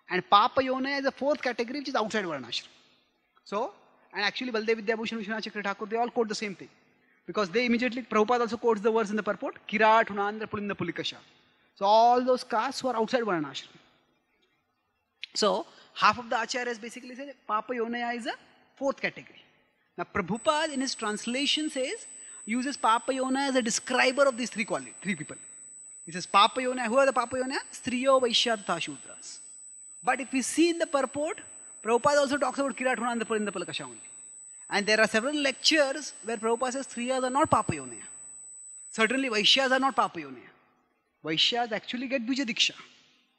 And Papa Yonaya is the fourth category which is outside Varanashram. So, and actually Baldev Vidyabhushan, Vishwanath Thakur, they all quote the same thing. Because they immediately, Prabhupada also quotes the verse in the purport, Kirat, Hunandra, Pulinda, Pulikasha. So all those castes who are outside Varanashram. So, half of the Acharyas basically say Papa Yonaya is a fourth category. Now Prabhupada in his translation says, uses Papa Yonaya as a describer of these three qualities, three people. He says, Papa Yonaya. Who are the Papa Yonaya? Striyo, Vaishyata, Shudras. But if we see in the purport, Prabhupada also talks about Kiratunanda Purinda Palakasha only. And there are several lectures where Prabhupada says Striyas are not Papa Yonaya. Certainly Vaishyas are not Papa Yonaya. Vaishyas actually get Dvija Diksha.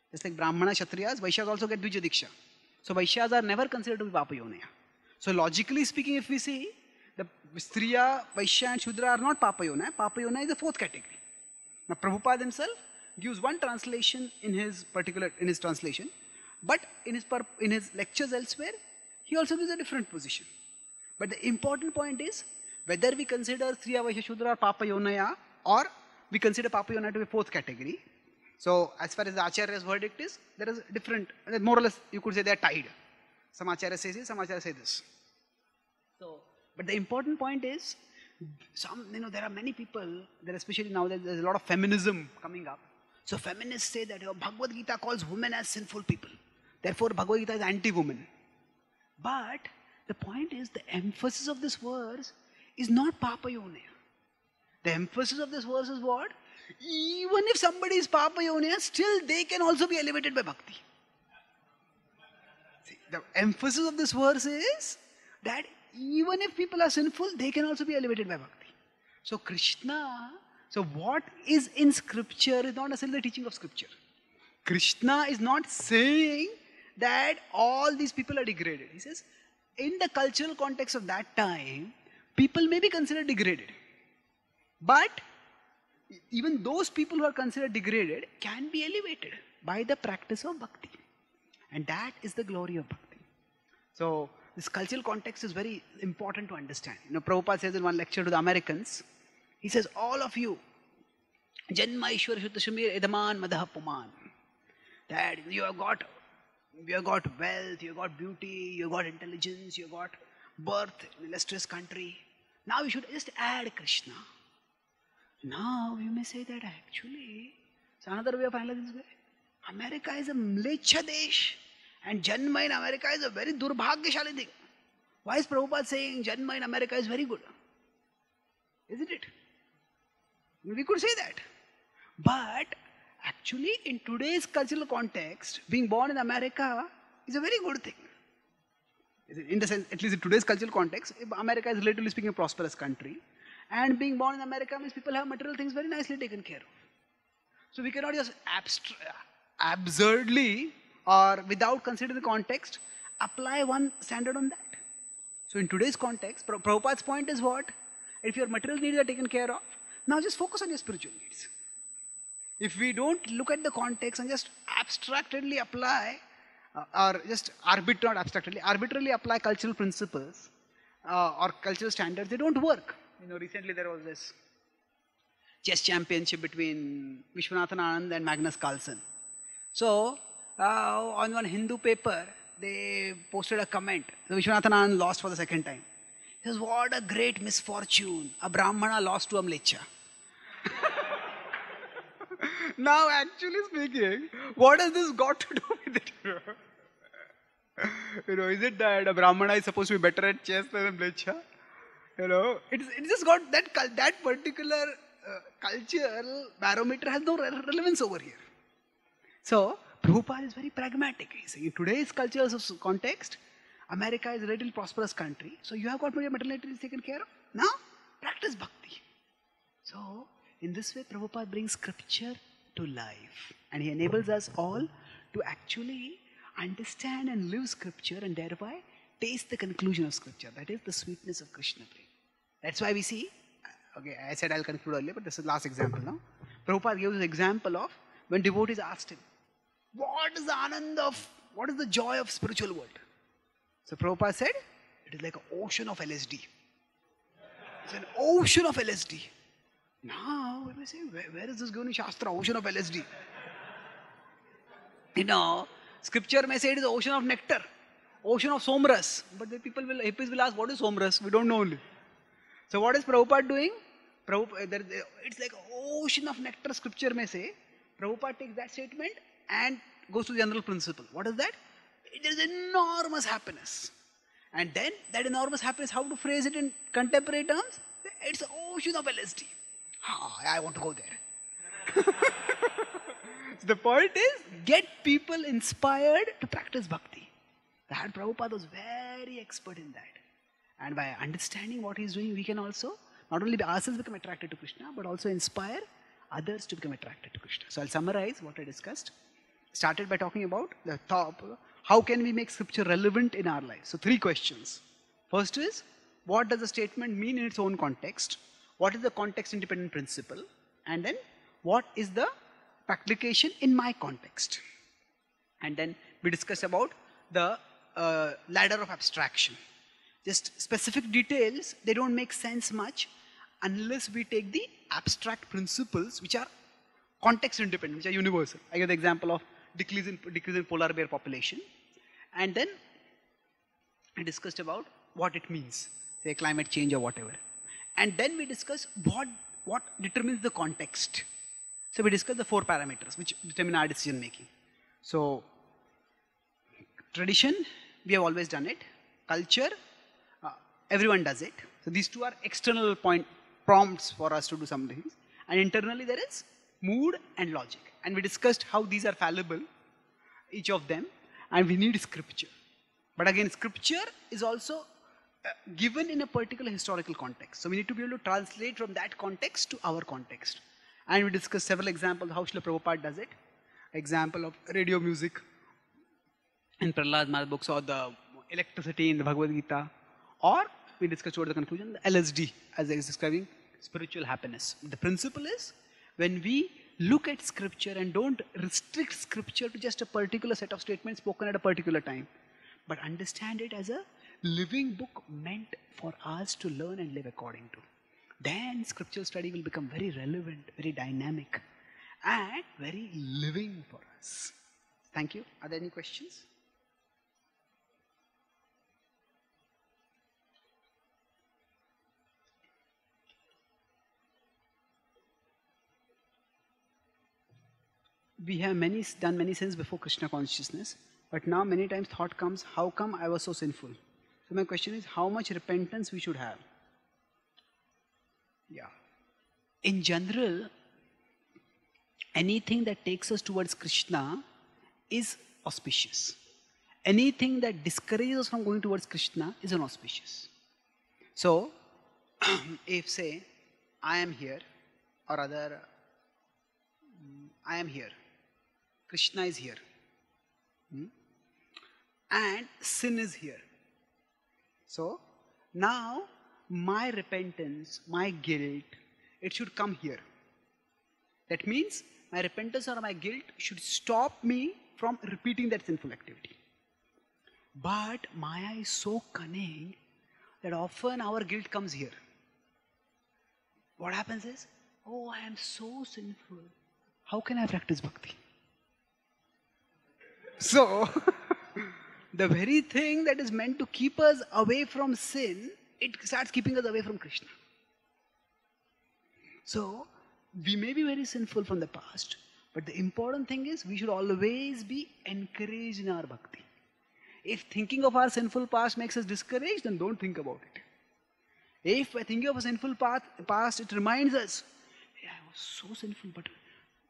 Just like Brahmana, Kshatriyas, Vaishyas also get Dvija Diksha. So Vaishyas are never considered to be Papa Yonaya. So logically speaking, if we see, the Striya, Vaishya and Shudra are not Papa Yonaya. Papa Yonaya is the fourth category. Now, Prabhupada himself gives one translation in his translation, but in his lectures elsewhere, he also gives a different position. But the important point is whether we consider Sriya Vaishya Shudra or Papa Yonaya, or we consider Papa Yonaya to be fourth category. So, as far as the Acharya's verdict is, there is different, more or less, you could say they are tied. Some Acharya says this, some Acharya says this. So, but the important point is There are many people, that especially now there's a lot of feminism coming up. So feminists say that Bhagavad Gita calls women as sinful people. Therefore, Bhagavad Gita is anti-woman. But the point is, the emphasis of this verse is not Papa Yonaya. The emphasis of this verse is what? Even if somebody is Papa Yonaya, still they can also be elevated by bhakti. See, the emphasis of this verse is that even if people are sinful, they can also be elevated by bhakti. So Krishna, so what is in scripture is not necessarily the teaching of scripture. Krishna is not saying that all these people are degraded. He says, in the cultural context of that time, people may be considered degraded. But even those people who are considered degraded can be elevated by the practice of bhakti. And that is the glory of bhakti. So this cultural context is very important to understand. Prabhupada says in one lecture to the Americans, he says, all of you, Janma Ishwara Shuddha Shumir Edaman Madaha Puman, that you have got wealth, you have got beauty, you have got intelligence, you have got birth in an illustrious country. Now you should just add Krishna. Now you may say that actually, it's another way of analyzing this way. America is a mlecha desh, and Janma in America is a very durbhagyashali thing. Why is Prabhupada saying Janma in America is very good? Isn't it? We could say that. But actually, in today's cultural context, being born in America is a very good thing. In the sense, at least in today's cultural context, America is relatively speaking a prosperous country. And being born in America means people have material things very nicely taken care of. So we cannot just absurdly or without considering the context, apply one standard on that. So in today's context, Prabhupada's point is what? If your material needs are taken care of, now just focus on your spiritual needs. If we don't look at the context and just abstractedly apply, arbitrarily apply cultural principles or cultural standards, they don't work. Recently there was this chess championship between Vishwanathan Anand and Magnus Carlsen. So, on one Hindu paper, they posted a comment. So Vishwanathan Anand lost for the second time. He says, what a great misfortune. A Brahmana lost to a mlecha. Now, actually speaking, what has this got to do with it? Is it that a Brahmana is supposed to be better at chess than a mlecha? It's just got that particular cultural barometer has no relevance over here. So, Prabhupada is very pragmatic. He's saying, in today's cultural context, America is a relatively prosperous country. So, you have got your material needs taken care of. Now, practice bhakti. So, in this way, Prabhupada brings scripture to life. And he enables us all to actually understand and live scripture and thereby taste the conclusion of scripture. That is the sweetness of Krishna Prema. That's why we see, okay, I said I'll conclude earlier, but this is the last example now. Prabhupada gives an example of when devotees asked him, what is the joy of spiritual world? So Prabhupada said, it is like an ocean of LSD. It's an ocean of LSD. Now, when we say, where is this going in Shastra? Ocean of LSD. Scripture may say it is the ocean of nectar. Ocean of somras, but the hippies will ask, what is somras? We don't know only. So what is Prabhupada doing? It's like ocean of nectar, scripture may say. Prabhupada takes that statement and goes to the general principle. What is that? There is enormous happiness. And then that enormous happiness, how to phrase it in contemporary terms? It's an ocean of LSD. Ah, I want to go there. So the point is, get people inspired to practice bhakti. That Prabhupada was very expert in that. And by understanding what he's doing, we can also, not only ourselves become attracted to Krishna, but also inspire others to become attracted to Krishna. So I'll summarize what I discussed. Started by talking about the top, how can we make scripture relevant in our lives? So three questions. First is, what does the statement mean in its own context? What is the context-independent principle? And then, what is the application in my context? And then we discussed about the ladder of abstraction. Just specific details, they don't make sense much unless we take the abstract principles which are context independent, which are universal. I give the example of decrease in polar bear population. And then I discussed about what it means, say climate change or whatever. And then we discuss what determines the context. So we discuss the four parameters which determine our decision making. So tradition, we have always done it. Culture, everyone does it. So these two are external prompts for us to do some things. And internally there is mood and logic. And we discussed how these are fallible, each of them. And we need scripture. But again, scripture is also given in a particular historical context. So we need to be able to translate from that context to our context. And we discuss several examples of how Srila Prabhupada does it. Example of radio music in Prahlad Maharaj books, or the electricity in the Bhagavad Gita. Or we discuss toward the conclusion the LSD, as is describing spiritual happiness. The principle is, when we look at scripture and don't restrict scripture to just a particular set of statements spoken at a particular time, but understand it as a living book meant for us to learn and live according to. Then scripture study will become very relevant, very dynamic, and very living for us. Thank you. Are there any questions? We have done many sins before Krishna consciousness, but now many times thought comes, how come I was so sinful? So my question is, how much repentance we should have? Yeah. In general, anything that takes us towards Krishna is auspicious. Anything that discourages us from going towards Krishna is unauspicious. So, if say, I am here, or rather, I am here. Krishna is here. And sin is here. So now my repentance, my guilt, it should come here. That means my repentance or my guilt should stop me from repeating that sinful activity. But Maya is so cunning that often our guilt comes here. What happens is, oh, I am so sinful. How can I practice bhakti? So, the very thing that is meant to keep us away from sin, it starts keeping us away from Krishna. So, we may be very sinful from the past, but the important thing is we should always be encouraged in our bhakti. If thinking of our sinful past makes us discouraged, then don't think about it. If by thinking of a sinful past, it reminds us, hey, I was so sinful,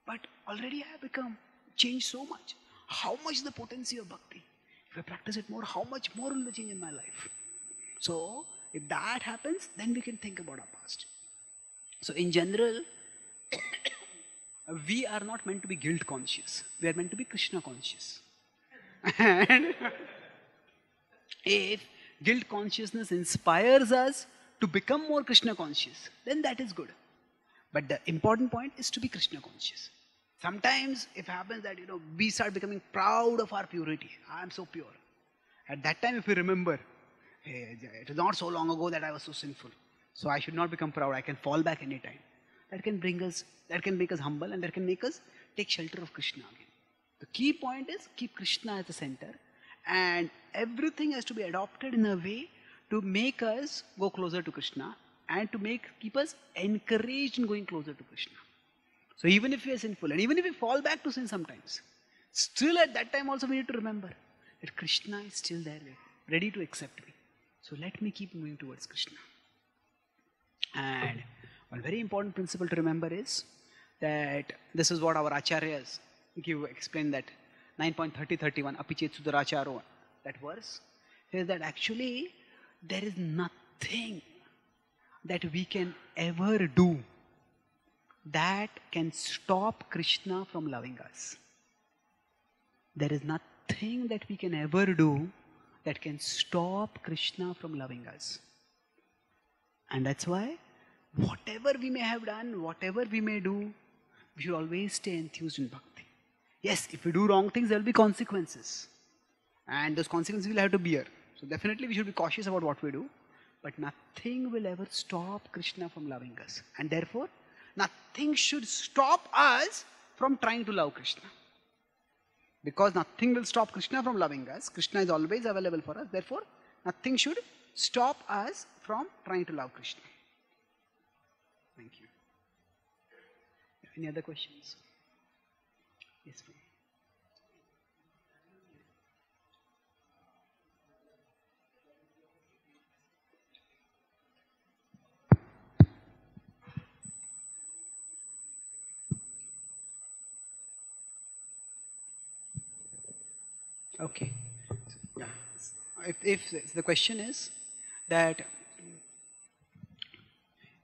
but already I have changed so much. How much is the potency of bhakti? If I practice it more, how much more will the change in my life? So, if that happens, then we can think about our past. So, in general, we are not meant to be guilt conscious. We are meant to be Krishna conscious. And if guilt consciousness inspires us to become more Krishna conscious, then that is good. But the important point is to be Krishna conscious. Sometimes it happens that, we start becoming proud of our purity. I am so pure. At that time, if we remember, hey, it is not so long ago that I was so sinful. So I should not become proud. I can fall back any time. That can make us humble, and that can make us take shelter of Krishna again. The key point is keep Krishna at the center, and everything has to be adopted in a way to make us go closer to Krishna and to keep us encouraged in going closer to Krishna. So even if we are sinful, and even if we fall back to sin sometimes, still at that time also we need to remember that Krishna is still there, ready to accept me. So let me keep moving towards Krishna. And one very important principle to remember is that this is what our acharyas explain, that 9.30.31, Apichet Sudaracharo, that verse, says that actually there is nothing that we can ever do that can stop Krishna from loving us. There is nothing that we can ever do that can stop Krishna from loving us. And that's why whatever we may have done, whatever we may do, we should always stay enthused in bhakti. Yes, if we do wrong things, there will be consequences. And those consequences we'll have to bear. So definitely we should be cautious about what we do. But nothing will ever stop Krishna from loving us. And therefore, nothing should stop us from trying to love Krishna. Because nothing will stop Krishna from loving us. Krishna is always available for us. Therefore, nothing should stop us from trying to love Krishna. Thank you. Any other questions? Yes, please. Okay. So, yeah. If the question is that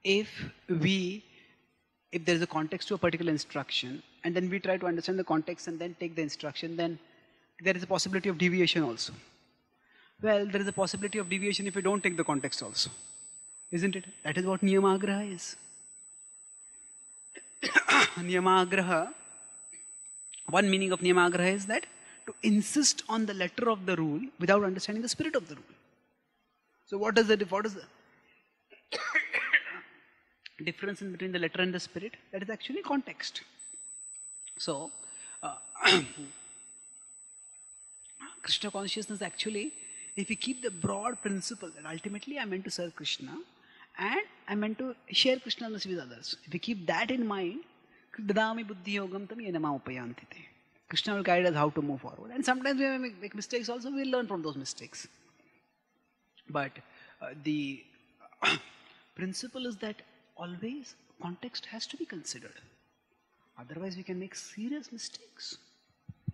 if there is a context to a particular instruction, and then we try to understand the context and then take the instruction, then there is a possibility of deviation also. Well, there is a possibility of deviation if we don't take the context also. Isn't it? That is what Niyamagraha is. Niyamagraha, one meaning of Niyamagraha is that to insist on the letter of the rule without understanding the spirit of the rule. So what is the difference in between the letter and the spirit? That is actually context. So, Krishna consciousness actually, if we keep the broad principle that ultimately I am meant to serve Krishna and I am meant to share Krishnaness with others, if we keep that in mind, dadami buddhi yogam tam yenama upayanti te. Krishna will guide us how to move forward. And sometimes we make mistakes also, we will learn from those mistakes. But the principle is that always context has to be considered. Otherwise we can make serious mistakes.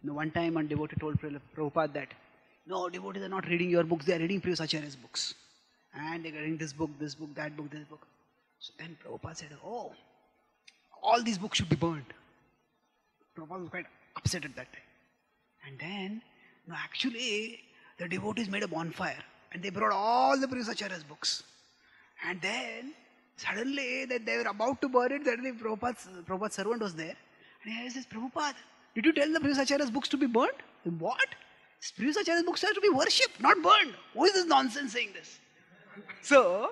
You know, one time one devotee told Prabhupada that, no, devotees are not reading your books, they are reading Priyasacharya's books. And they are reading this book, that book, this book. So then Prabhupada said, oh, all these books should be burned. Prabhupada was quite upset at that time. And then, no, actually, the devotees made a bonfire and they brought all the Priyasacharya's books. And then, suddenly, that they were about to burn it, suddenly Prabhupada's servant was there. And he says, Prabhupada, did you tell the Priyasacharya's books to be burned? Said, what? Priyasacharya's books are to be worshipped, not burned. Who is this nonsense saying this? So,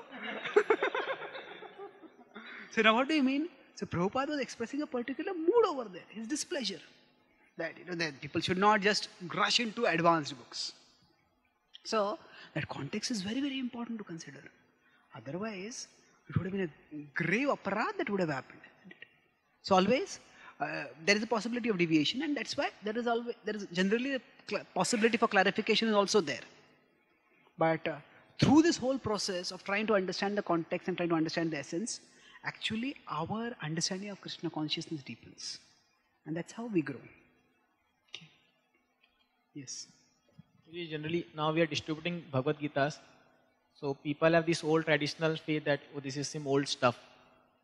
so now what do you mean? So Prabhupada was expressing a particular mood over there, his displeasure. That, you know, that people should not just rush into advanced books. So, that context is very, very important to consider. Otherwise, it would have been a grave aparadha that would have happened. So always, there is a possibility of deviation, and that's why there is generally a possibility for clarification is also there. But through this whole process of trying to understand the context and trying to understand the essence, actually our understanding of Krishna consciousness deepens. And that's how we grow. Okay. Yes. Generally, now we are distributing Bhagavad Gitas. So people have this old traditional faith that, oh, this is some old stuff.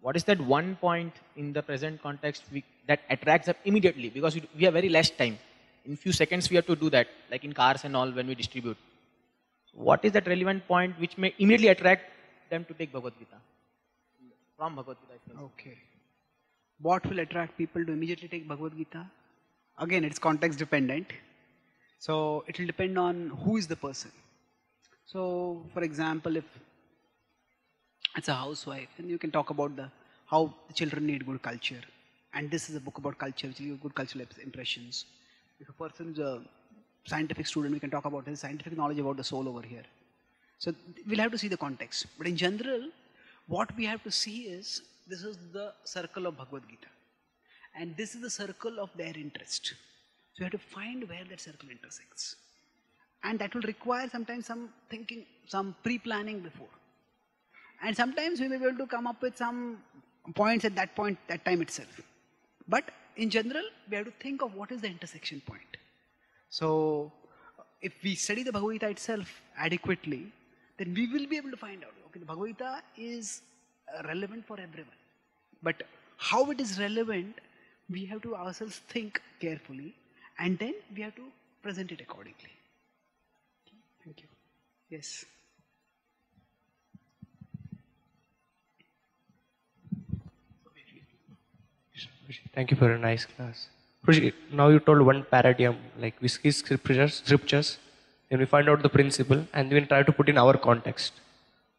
What is that one point in the present context that attracts up immediately? Because we have very less time. In few seconds we have to do that, like in cars and all when we distribute. What is that relevant point which may immediately attract them to take Bhagavad Gita? From Bhagavad Gita. Okay. What will attract people to immediately take Bhagavad Gita? Again, it's context dependent. So it will depend on who is the person. So, for example, if it's a housewife, then you can talk about how the children need good culture. And this is a book about culture, which will give good cultural impressions. If a person is a scientific student, we can talk about his scientific knowledge about the soul over here. So, we'll have to see the context. But in general, what we have to see is, this is the circle of Bhagavad Gita. And this is the circle of their interest. So, you have to find where that circle intersects. And that will require sometimes some thinking, some pre-planning before. And sometimes we may be able to come up with some points at that point, that time itself. But in general, we have to think of what is the intersection point. So, if we study the Bhagavad Gita itself adequately, then we will be able to find out, okay, the Bhagavad Gita is relevant for everyone. But how it is relevant, we have to ourselves think carefully, and then we have to present it accordingly. Thank you. Yes. Thank you for a nice class. Now you told one paradigm, like we see scriptures, then we find out the principle and then try to put in our context.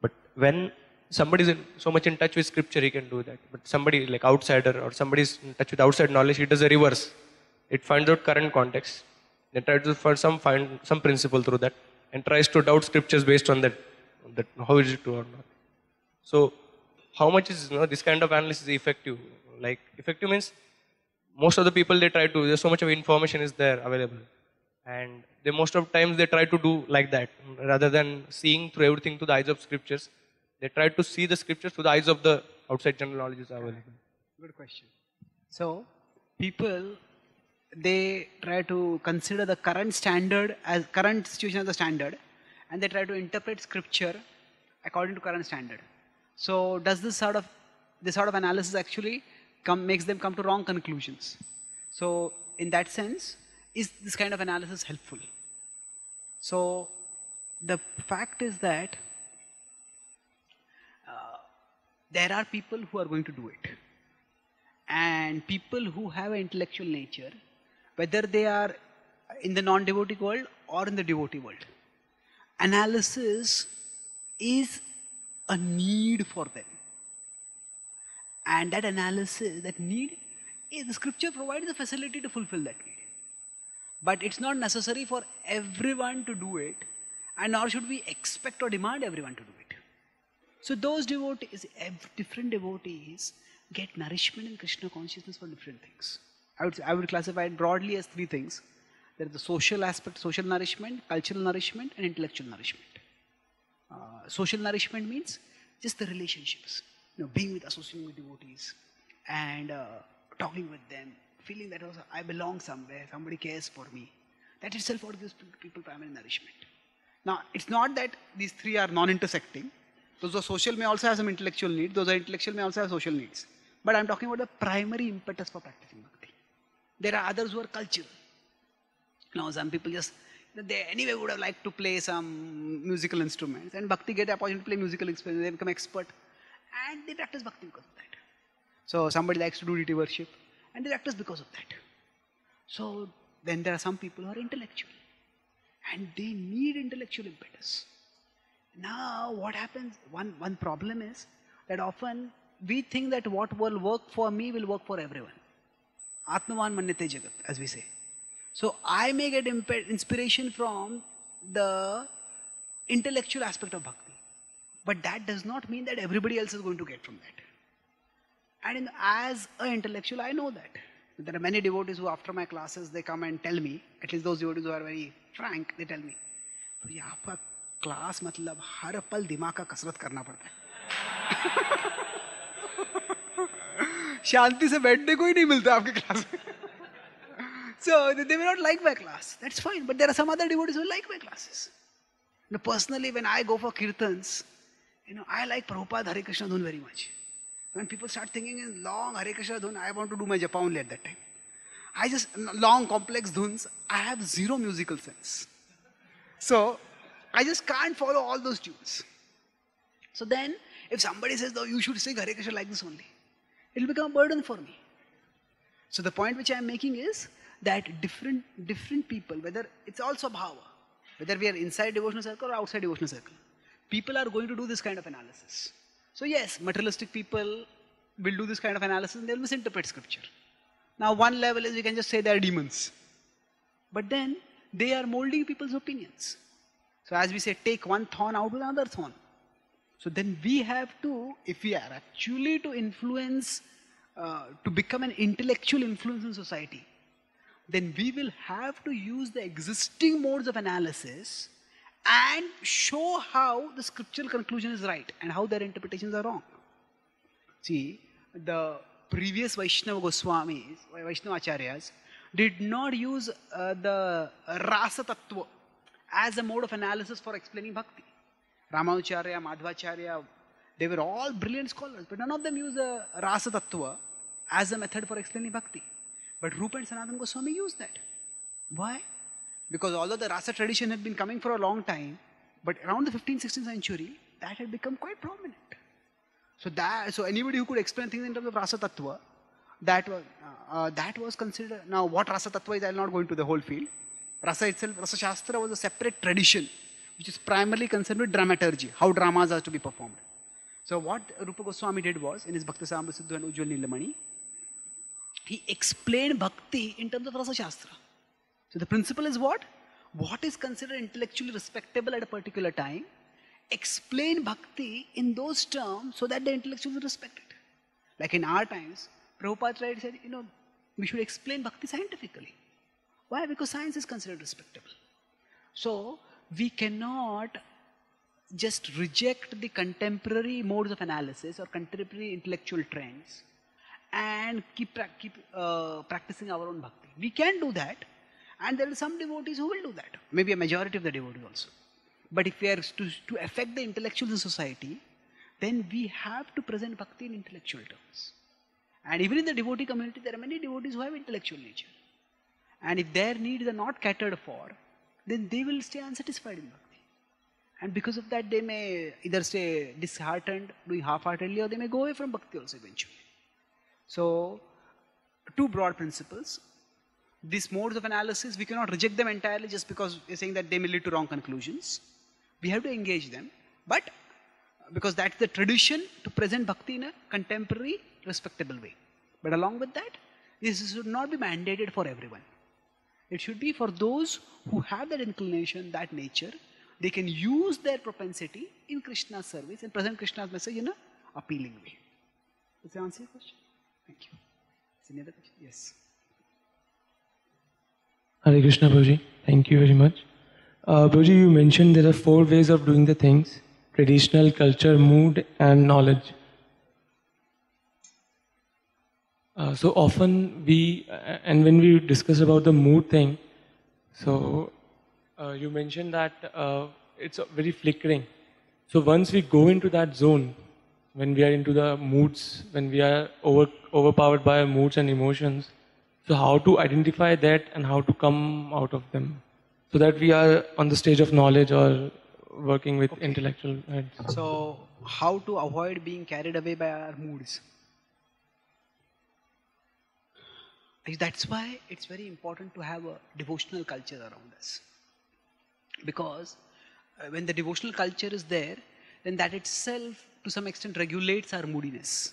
But when somebody is so much in touch with scripture, he can do that. But somebody like outsider or somebody is in touch with outside knowledge, he does a reverse. It finds out current context. They try to find some principle through that and tries to doubt scriptures based on that, how is it true or not. So how much is this kind of analysis effective? Like effective means most of the people they try to, there's so much of information is there available, and they most of the times they try to do like that rather than seeing through everything through the eyes of scriptures. They try to see the scriptures through the eyes of the outside general knowledge is available. Good question. So people, they try to consider the current standard as current situation as the standard, and they try to interpret scripture according to current standard. So does this sort of analysis actually makes them come to wrong conclusions? So in that sense, is this kind of analysis helpful? So the fact is that there are people who are going to do it, and people who have an intellectual nature, whether they are in the non-devotee world or in the devotee world, analysis is a need for them. And that analysis, that need, the scripture provides the facility to fulfill that need. But it's not necessary for everyone to do it, and nor should we expect or demand everyone to do it. So those devotees, different devotees get nourishment in Krishna consciousness for different things. I would classify it broadly as three things. There is the social aspect, social nourishment, cultural nourishment, and intellectual nourishment. Social nourishment means just the relationships, being with, associating with devotees, and talking with them, feeling that also I belong somewhere, somebody cares for me. That itself gives people primary nourishment. Now, it's not that these three are non-intersecting. Those who are social may also have some intellectual needs. Those who are intellectual may also have social needs. But I'm talking about the primary impetus for practicing bhakti. There are others who are cultural. Now, some people just, they anyway would have liked to play some musical instruments, and bhakti get the opportunity to play musical instruments, they become expert, and they practice bhakti because of that. So somebody likes to do deity worship, and they practice because of that. So then there are some people who are intellectual, and they need intellectual impetus. Now what happens, one problem is that often we think that what will work for me will work for everyone. Atmavan manyate jagat, as we say. So I may get inspiration from the intellectual aspect of bhakti, but that does not mean that everybody else is going to get from that. And as an intellectual, I know that. There are many devotees who after my classes, they come and tell me, at least those devotees who are very frank, they tell me, "Yaha class matlab har pal dimag ka kasrat karna padta hai." Shanti se baithne ko hi nahi milta aapke class mein. So they may not like my class. That's fine. But there are some other devotees who like my classes. Personally, when I go for kirtans, I like Prabhupada Hare Krishna Dhun very much. When people start thinking in long Hare Krishna Dhun, I want to do my japa only at that time. I just, long complex dhuns, I have zero musical sense. So I just can't follow all those tunes. So then, if somebody says, "No, you should sing Hare Krishna like this only," it will become a burden for me. So the point which I am making is, that different people, whether it's also bhava, whether we are inside devotional circle or outside devotional circle, people are going to do this kind of analysis. So yes, materialistic people will do this kind of analysis and they'll misinterpret scripture. Now one level is we can just say they are demons. But then they are molding people's opinions. So as we say, take one thorn out with another thorn. So then we have to, if we are actually to influence, to become an intellectual influence in society, then we will have to use the existing modes of analysis and show how the scriptural conclusion is right and how their interpretations are wrong. See, the previous Vaishnava Goswamis, Vaishnava Acharyas, did not use the Rasa Tattva as a mode of analysis for explaining bhakti. Ramacharya, Madhvacharya, they were all brilliant scholars, but none of them used the Rasa Tattva as a method for explaining bhakti. But Rupa and Sanatana Goswami used that. Why? Because although the Rasa tradition had been coming for a long time, but around the 15th, 16th century, that had become quite prominent. So anybody who could explain things in terms of Rasa Tattva, that was considered. Now what Rasa Tattva is, I will not go into the whole field. Rasa itself, Rasa Shastra was a separate tradition, which is primarily concerned with dramaturgy, how dramas are to be performed. So what Rupa Goswami did was, in his Bhakti Sambha Siddhu and Ujjwal Nilamani, he explained bhakti in terms of Rasa Shastra. So the principle is what? What is considered intellectually respectable at a particular time, explain bhakti in those terms so that the intellectuals respect it. Like in our times, Prabhupada tried, said, you know, we should explain bhakti scientifically. Why? Because science is considered respectable. So, we cannot just reject the contemporary modes of analysis or contemporary intellectual trends and keep practicing our own bhakti. We can do that, and there are some devotees who will do that. Maybe a majority of the devotees also. But if we are to affect the intellectuals in society, then we have to present bhakti in intellectual terms. And even in the devotee community, there are many devotees who have intellectual nature. And if their needs are not catered for, then they will stay unsatisfied in bhakti. And because of that, they may either stay disheartened, doing half-heartedly, or they may go away from bhakti also eventually. So, two broad principles. These modes of analysis, we cannot reject them entirely just because we're saying that they may lead to wrong conclusions. We have to engage them. But, because that's the tradition to present bhakti in a contemporary, respectable way. But along with that, this should not be mandated for everyone. It should be for those who have that inclination, that nature. They can use their propensity in Krishna's service and present Krishna's message in an appealing way. Does that answer your question? Thank you. Is there another question? Yes. Hare Krishna, Prabhuji. Thank you very much. Prabhuji, you mentioned there are four ways of doing the things: traditional, culture, mood, and knowledge. So often we, and when we discuss about the mood thing, so you mentioned that it's very flickering. So once we go into that zone, when we are into the moods, when we are overpowered by moods and emotions, so how to identify that and how to come out of them, so that we are on the stage of knowledge or working with intellectual heads. So how to avoid being carried away by our moods? That's why it's very important to have a devotional culture around us. Because when the devotional culture is there, then that itself to some extent regulates our moodiness.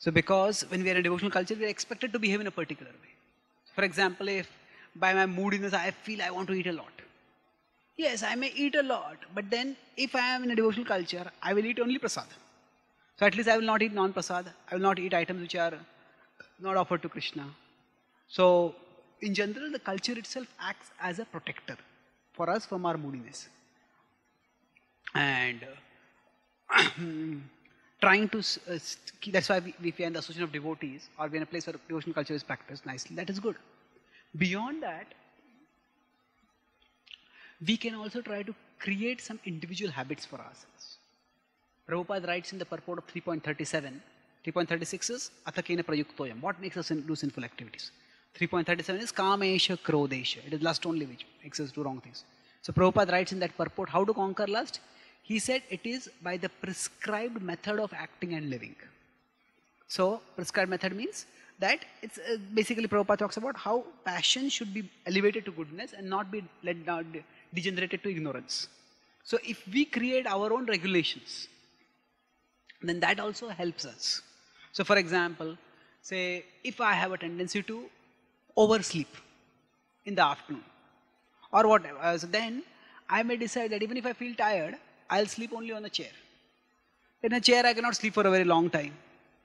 So because when we are in a devotional culture, we are expected to behave in a particular way. For example, if by my moodiness I feel I want to eat a lot. Yes, I may eat a lot, but then if I am in a devotional culture, I will eat only prasad. So at least I will not eat non-prasad. I will not eat items which are not offered to Krishna. So in general, the culture itself acts as a protector for us from our moodiness. And trying to, that's why if we are in the association of devotees or we are in a place where devotional culture is practiced nicely, that is good. Beyond that, we can also try to create some individual habits for ourselves. Prabhupada writes in the purport of 3.37, 3.36 is Athakena Prayuktoyam, what makes us do sinful activities. 3.37 is Kamesha Krodesha, it is lust only which makes us do wrong things. So Prabhupada writes in that purport, how to conquer lust? He said it is by the prescribed method of acting and living. So, prescribed method means that it's basically Prabhupada talks about how passion should be elevated to goodness and not be led down, degenerated to ignorance. So, if we create our own regulations, then that also helps us. So, for example, say if I have a tendency to oversleep in the afternoon or whatever, so then I may decide that even if I feel tired, I'll sleep only on a chair. In a chair, I cannot sleep for a very long time.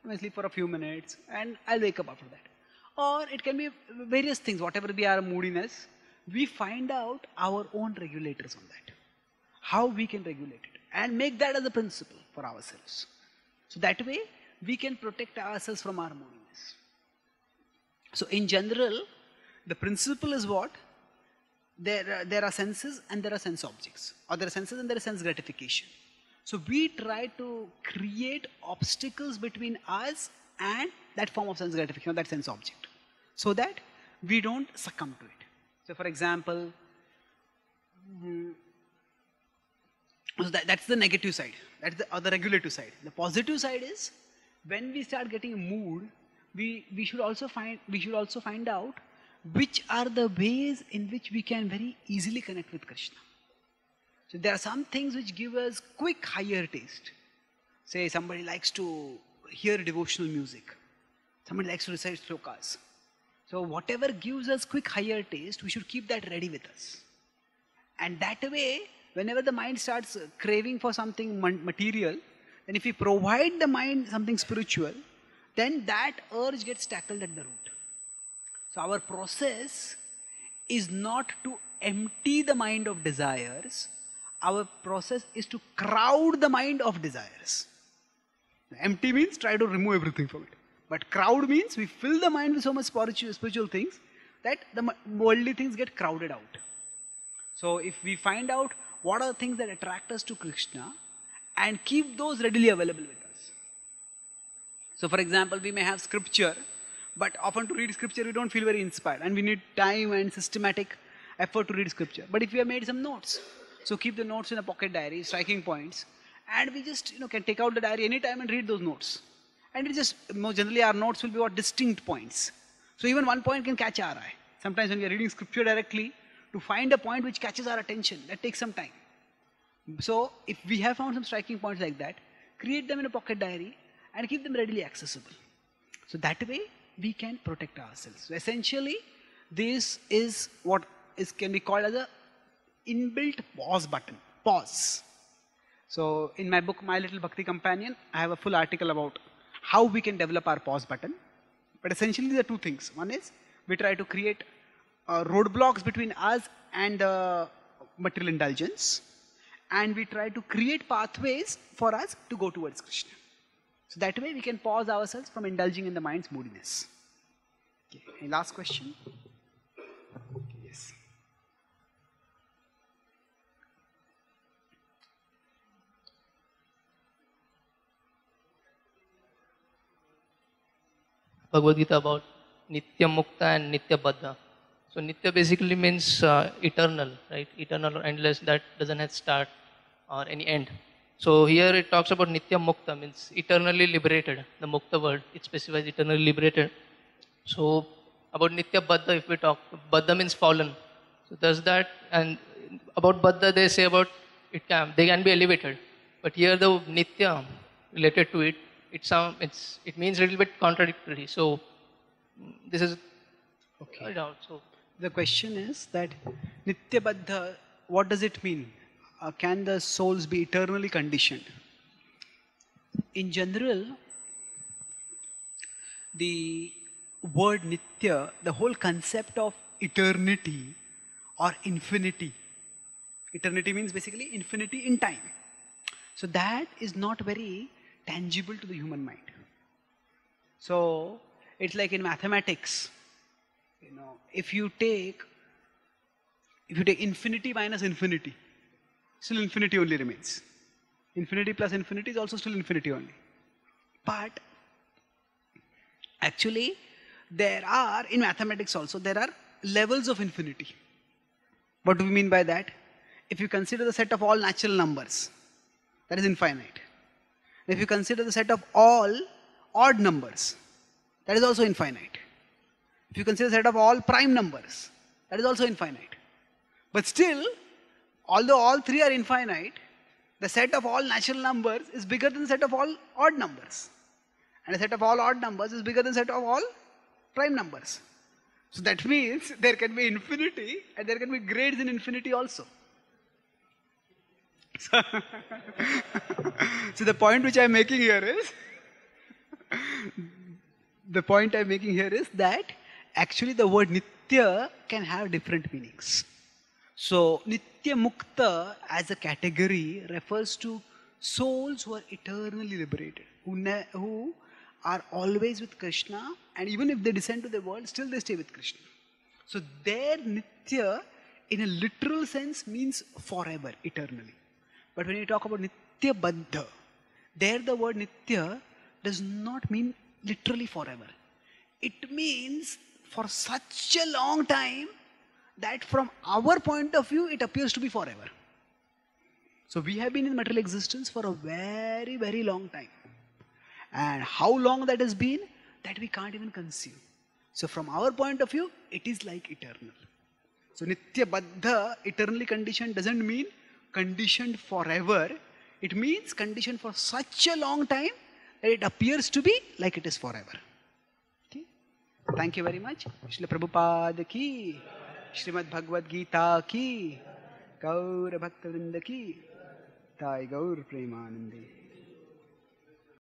I may sleep for a few minutes and I'll wake up after that. Or it can be various things, whatever be our moodiness. We find out our own regulators on that. How we can regulate it and make that as a principle for ourselves. So that way, we can protect ourselves from our moodiness. So in general, the principle is what? There are senses and there are sense objects, or there are senses and there is sense gratification. So we try to create obstacles between us and that form of sense gratification, or that sense object, so that we don't succumb to it. So for example, so that's the negative side, that's the, or the regulative side. The positive side is when we start getting a mood, we should also find out which are the ways in which we can very easily connect with Krishna. So there are some things which give us quick higher taste. Say somebody likes to hear devotional music. Somebody likes to recite slokas. So whatever gives us quick higher taste, we should keep that ready with us. And that way, Whenever the mind starts craving for something material, then if we provide the mind something spiritual, then that urge gets tackled at the root. So our process is not to empty the mind of desires. Our process is to crowd the mind of desires. Empty means try to remove everything from it. But crowd means we fill the mind with so much spiritual things that the worldly things get crowded out. So if we find out what are the things that attract us to Krishna and keep those readily available with us. So for example, we may have scripture, but often to read scripture we don't feel very inspired and we need time and systematic effort to read scripture. But if we have made some notes, so keep the notes in a pocket diary, striking points, and we just can take out the diary anytime and read those notes. And it just, generally our notes will be what? Distinct points. So even one point can catch our eye. Sometimes when we are reading scripture directly, to find a point which catches our attention, that takes some time. So if we have found some striking points like that, create them in a pocket diary and keep them readily accessible. So that way we can protect ourselves. So essentially, this is what can be called as an inbuilt pause button. Pause. So in my book, My Little Bhakti Companion, I have a full article about how we can develop our pause button. But essentially there are two things. One is we try to create roadblocks between us and material indulgence, and we try to create pathways for us to go towards Krishna. So that way we can pause ourselves from indulging in the mind's moodiness. Okay. Any last question? Okay, yes. Bhagavad Gita about Nitya Mukta and Nitya Baddha. So Nitya basically means eternal, right? Eternal or endless, that doesn't have start or any end. So here it talks about Nitya Mukta, means eternally liberated. The Mukta word, it specifies eternally liberated. So about Nitya Baddha, if we talk, Baddha means fallen. So does that, and about Baddha they say about they can be elevated. But here the Nitya related to it, it means a little bit contradictory. So this is okay. So the question is that Nitya Baddha, what does it mean? Can the souls be eternally conditioned? In general, the word Nitya, the whole concept of eternity or infinity. Eternity means basically infinity in time. So that is not very tangible to the human mind. So it's like in mathematics, if you take infinity minus infinity, still infinity only remains. Infinity plus infinity is also still infinity only. But actually there are, in mathematics also, there are levels of infinity. What do we mean by that? If you consider the set of all natural numbers, that is infinite. If you consider the set of all odd numbers, that is also infinite. If you consider the set of all prime numbers, that is also infinite. But still, although all three are infinite, the set of all natural numbers is bigger than the set of all odd numbers. And the set of all odd numbers is bigger than the set of all prime numbers. So that means there can be infinity and there can be grades in infinity also. So the point which I am making here is, that actually the word Nitya can have different meanings. So Nitya Mukta as a category refers to souls who are eternally liberated, who are always with Krishna, and even if they descend to the world, still they stay with Krishna. So their Nitya in a literal sense means forever, eternally. But when you talk about Nitya Baddha, there the word Nitya does not mean literally forever. It means for such a long time that from our point of view, it appears to be forever. So we have been in material existence for a very, very long time. And how long that has been, that we can't even conceive. So from our point of view, it is like eternal. So Nitya Baddha, eternally conditioned, doesn't mean conditioned forever. It means conditioned for such a long time that it appears to be like it is forever. Okay? Thank you very much. Śrīla Prabhupada ki, Śrīmad Bhagavad Gita ki. Gaur Bhaktavinda ki, Thai Gaur Premanandi.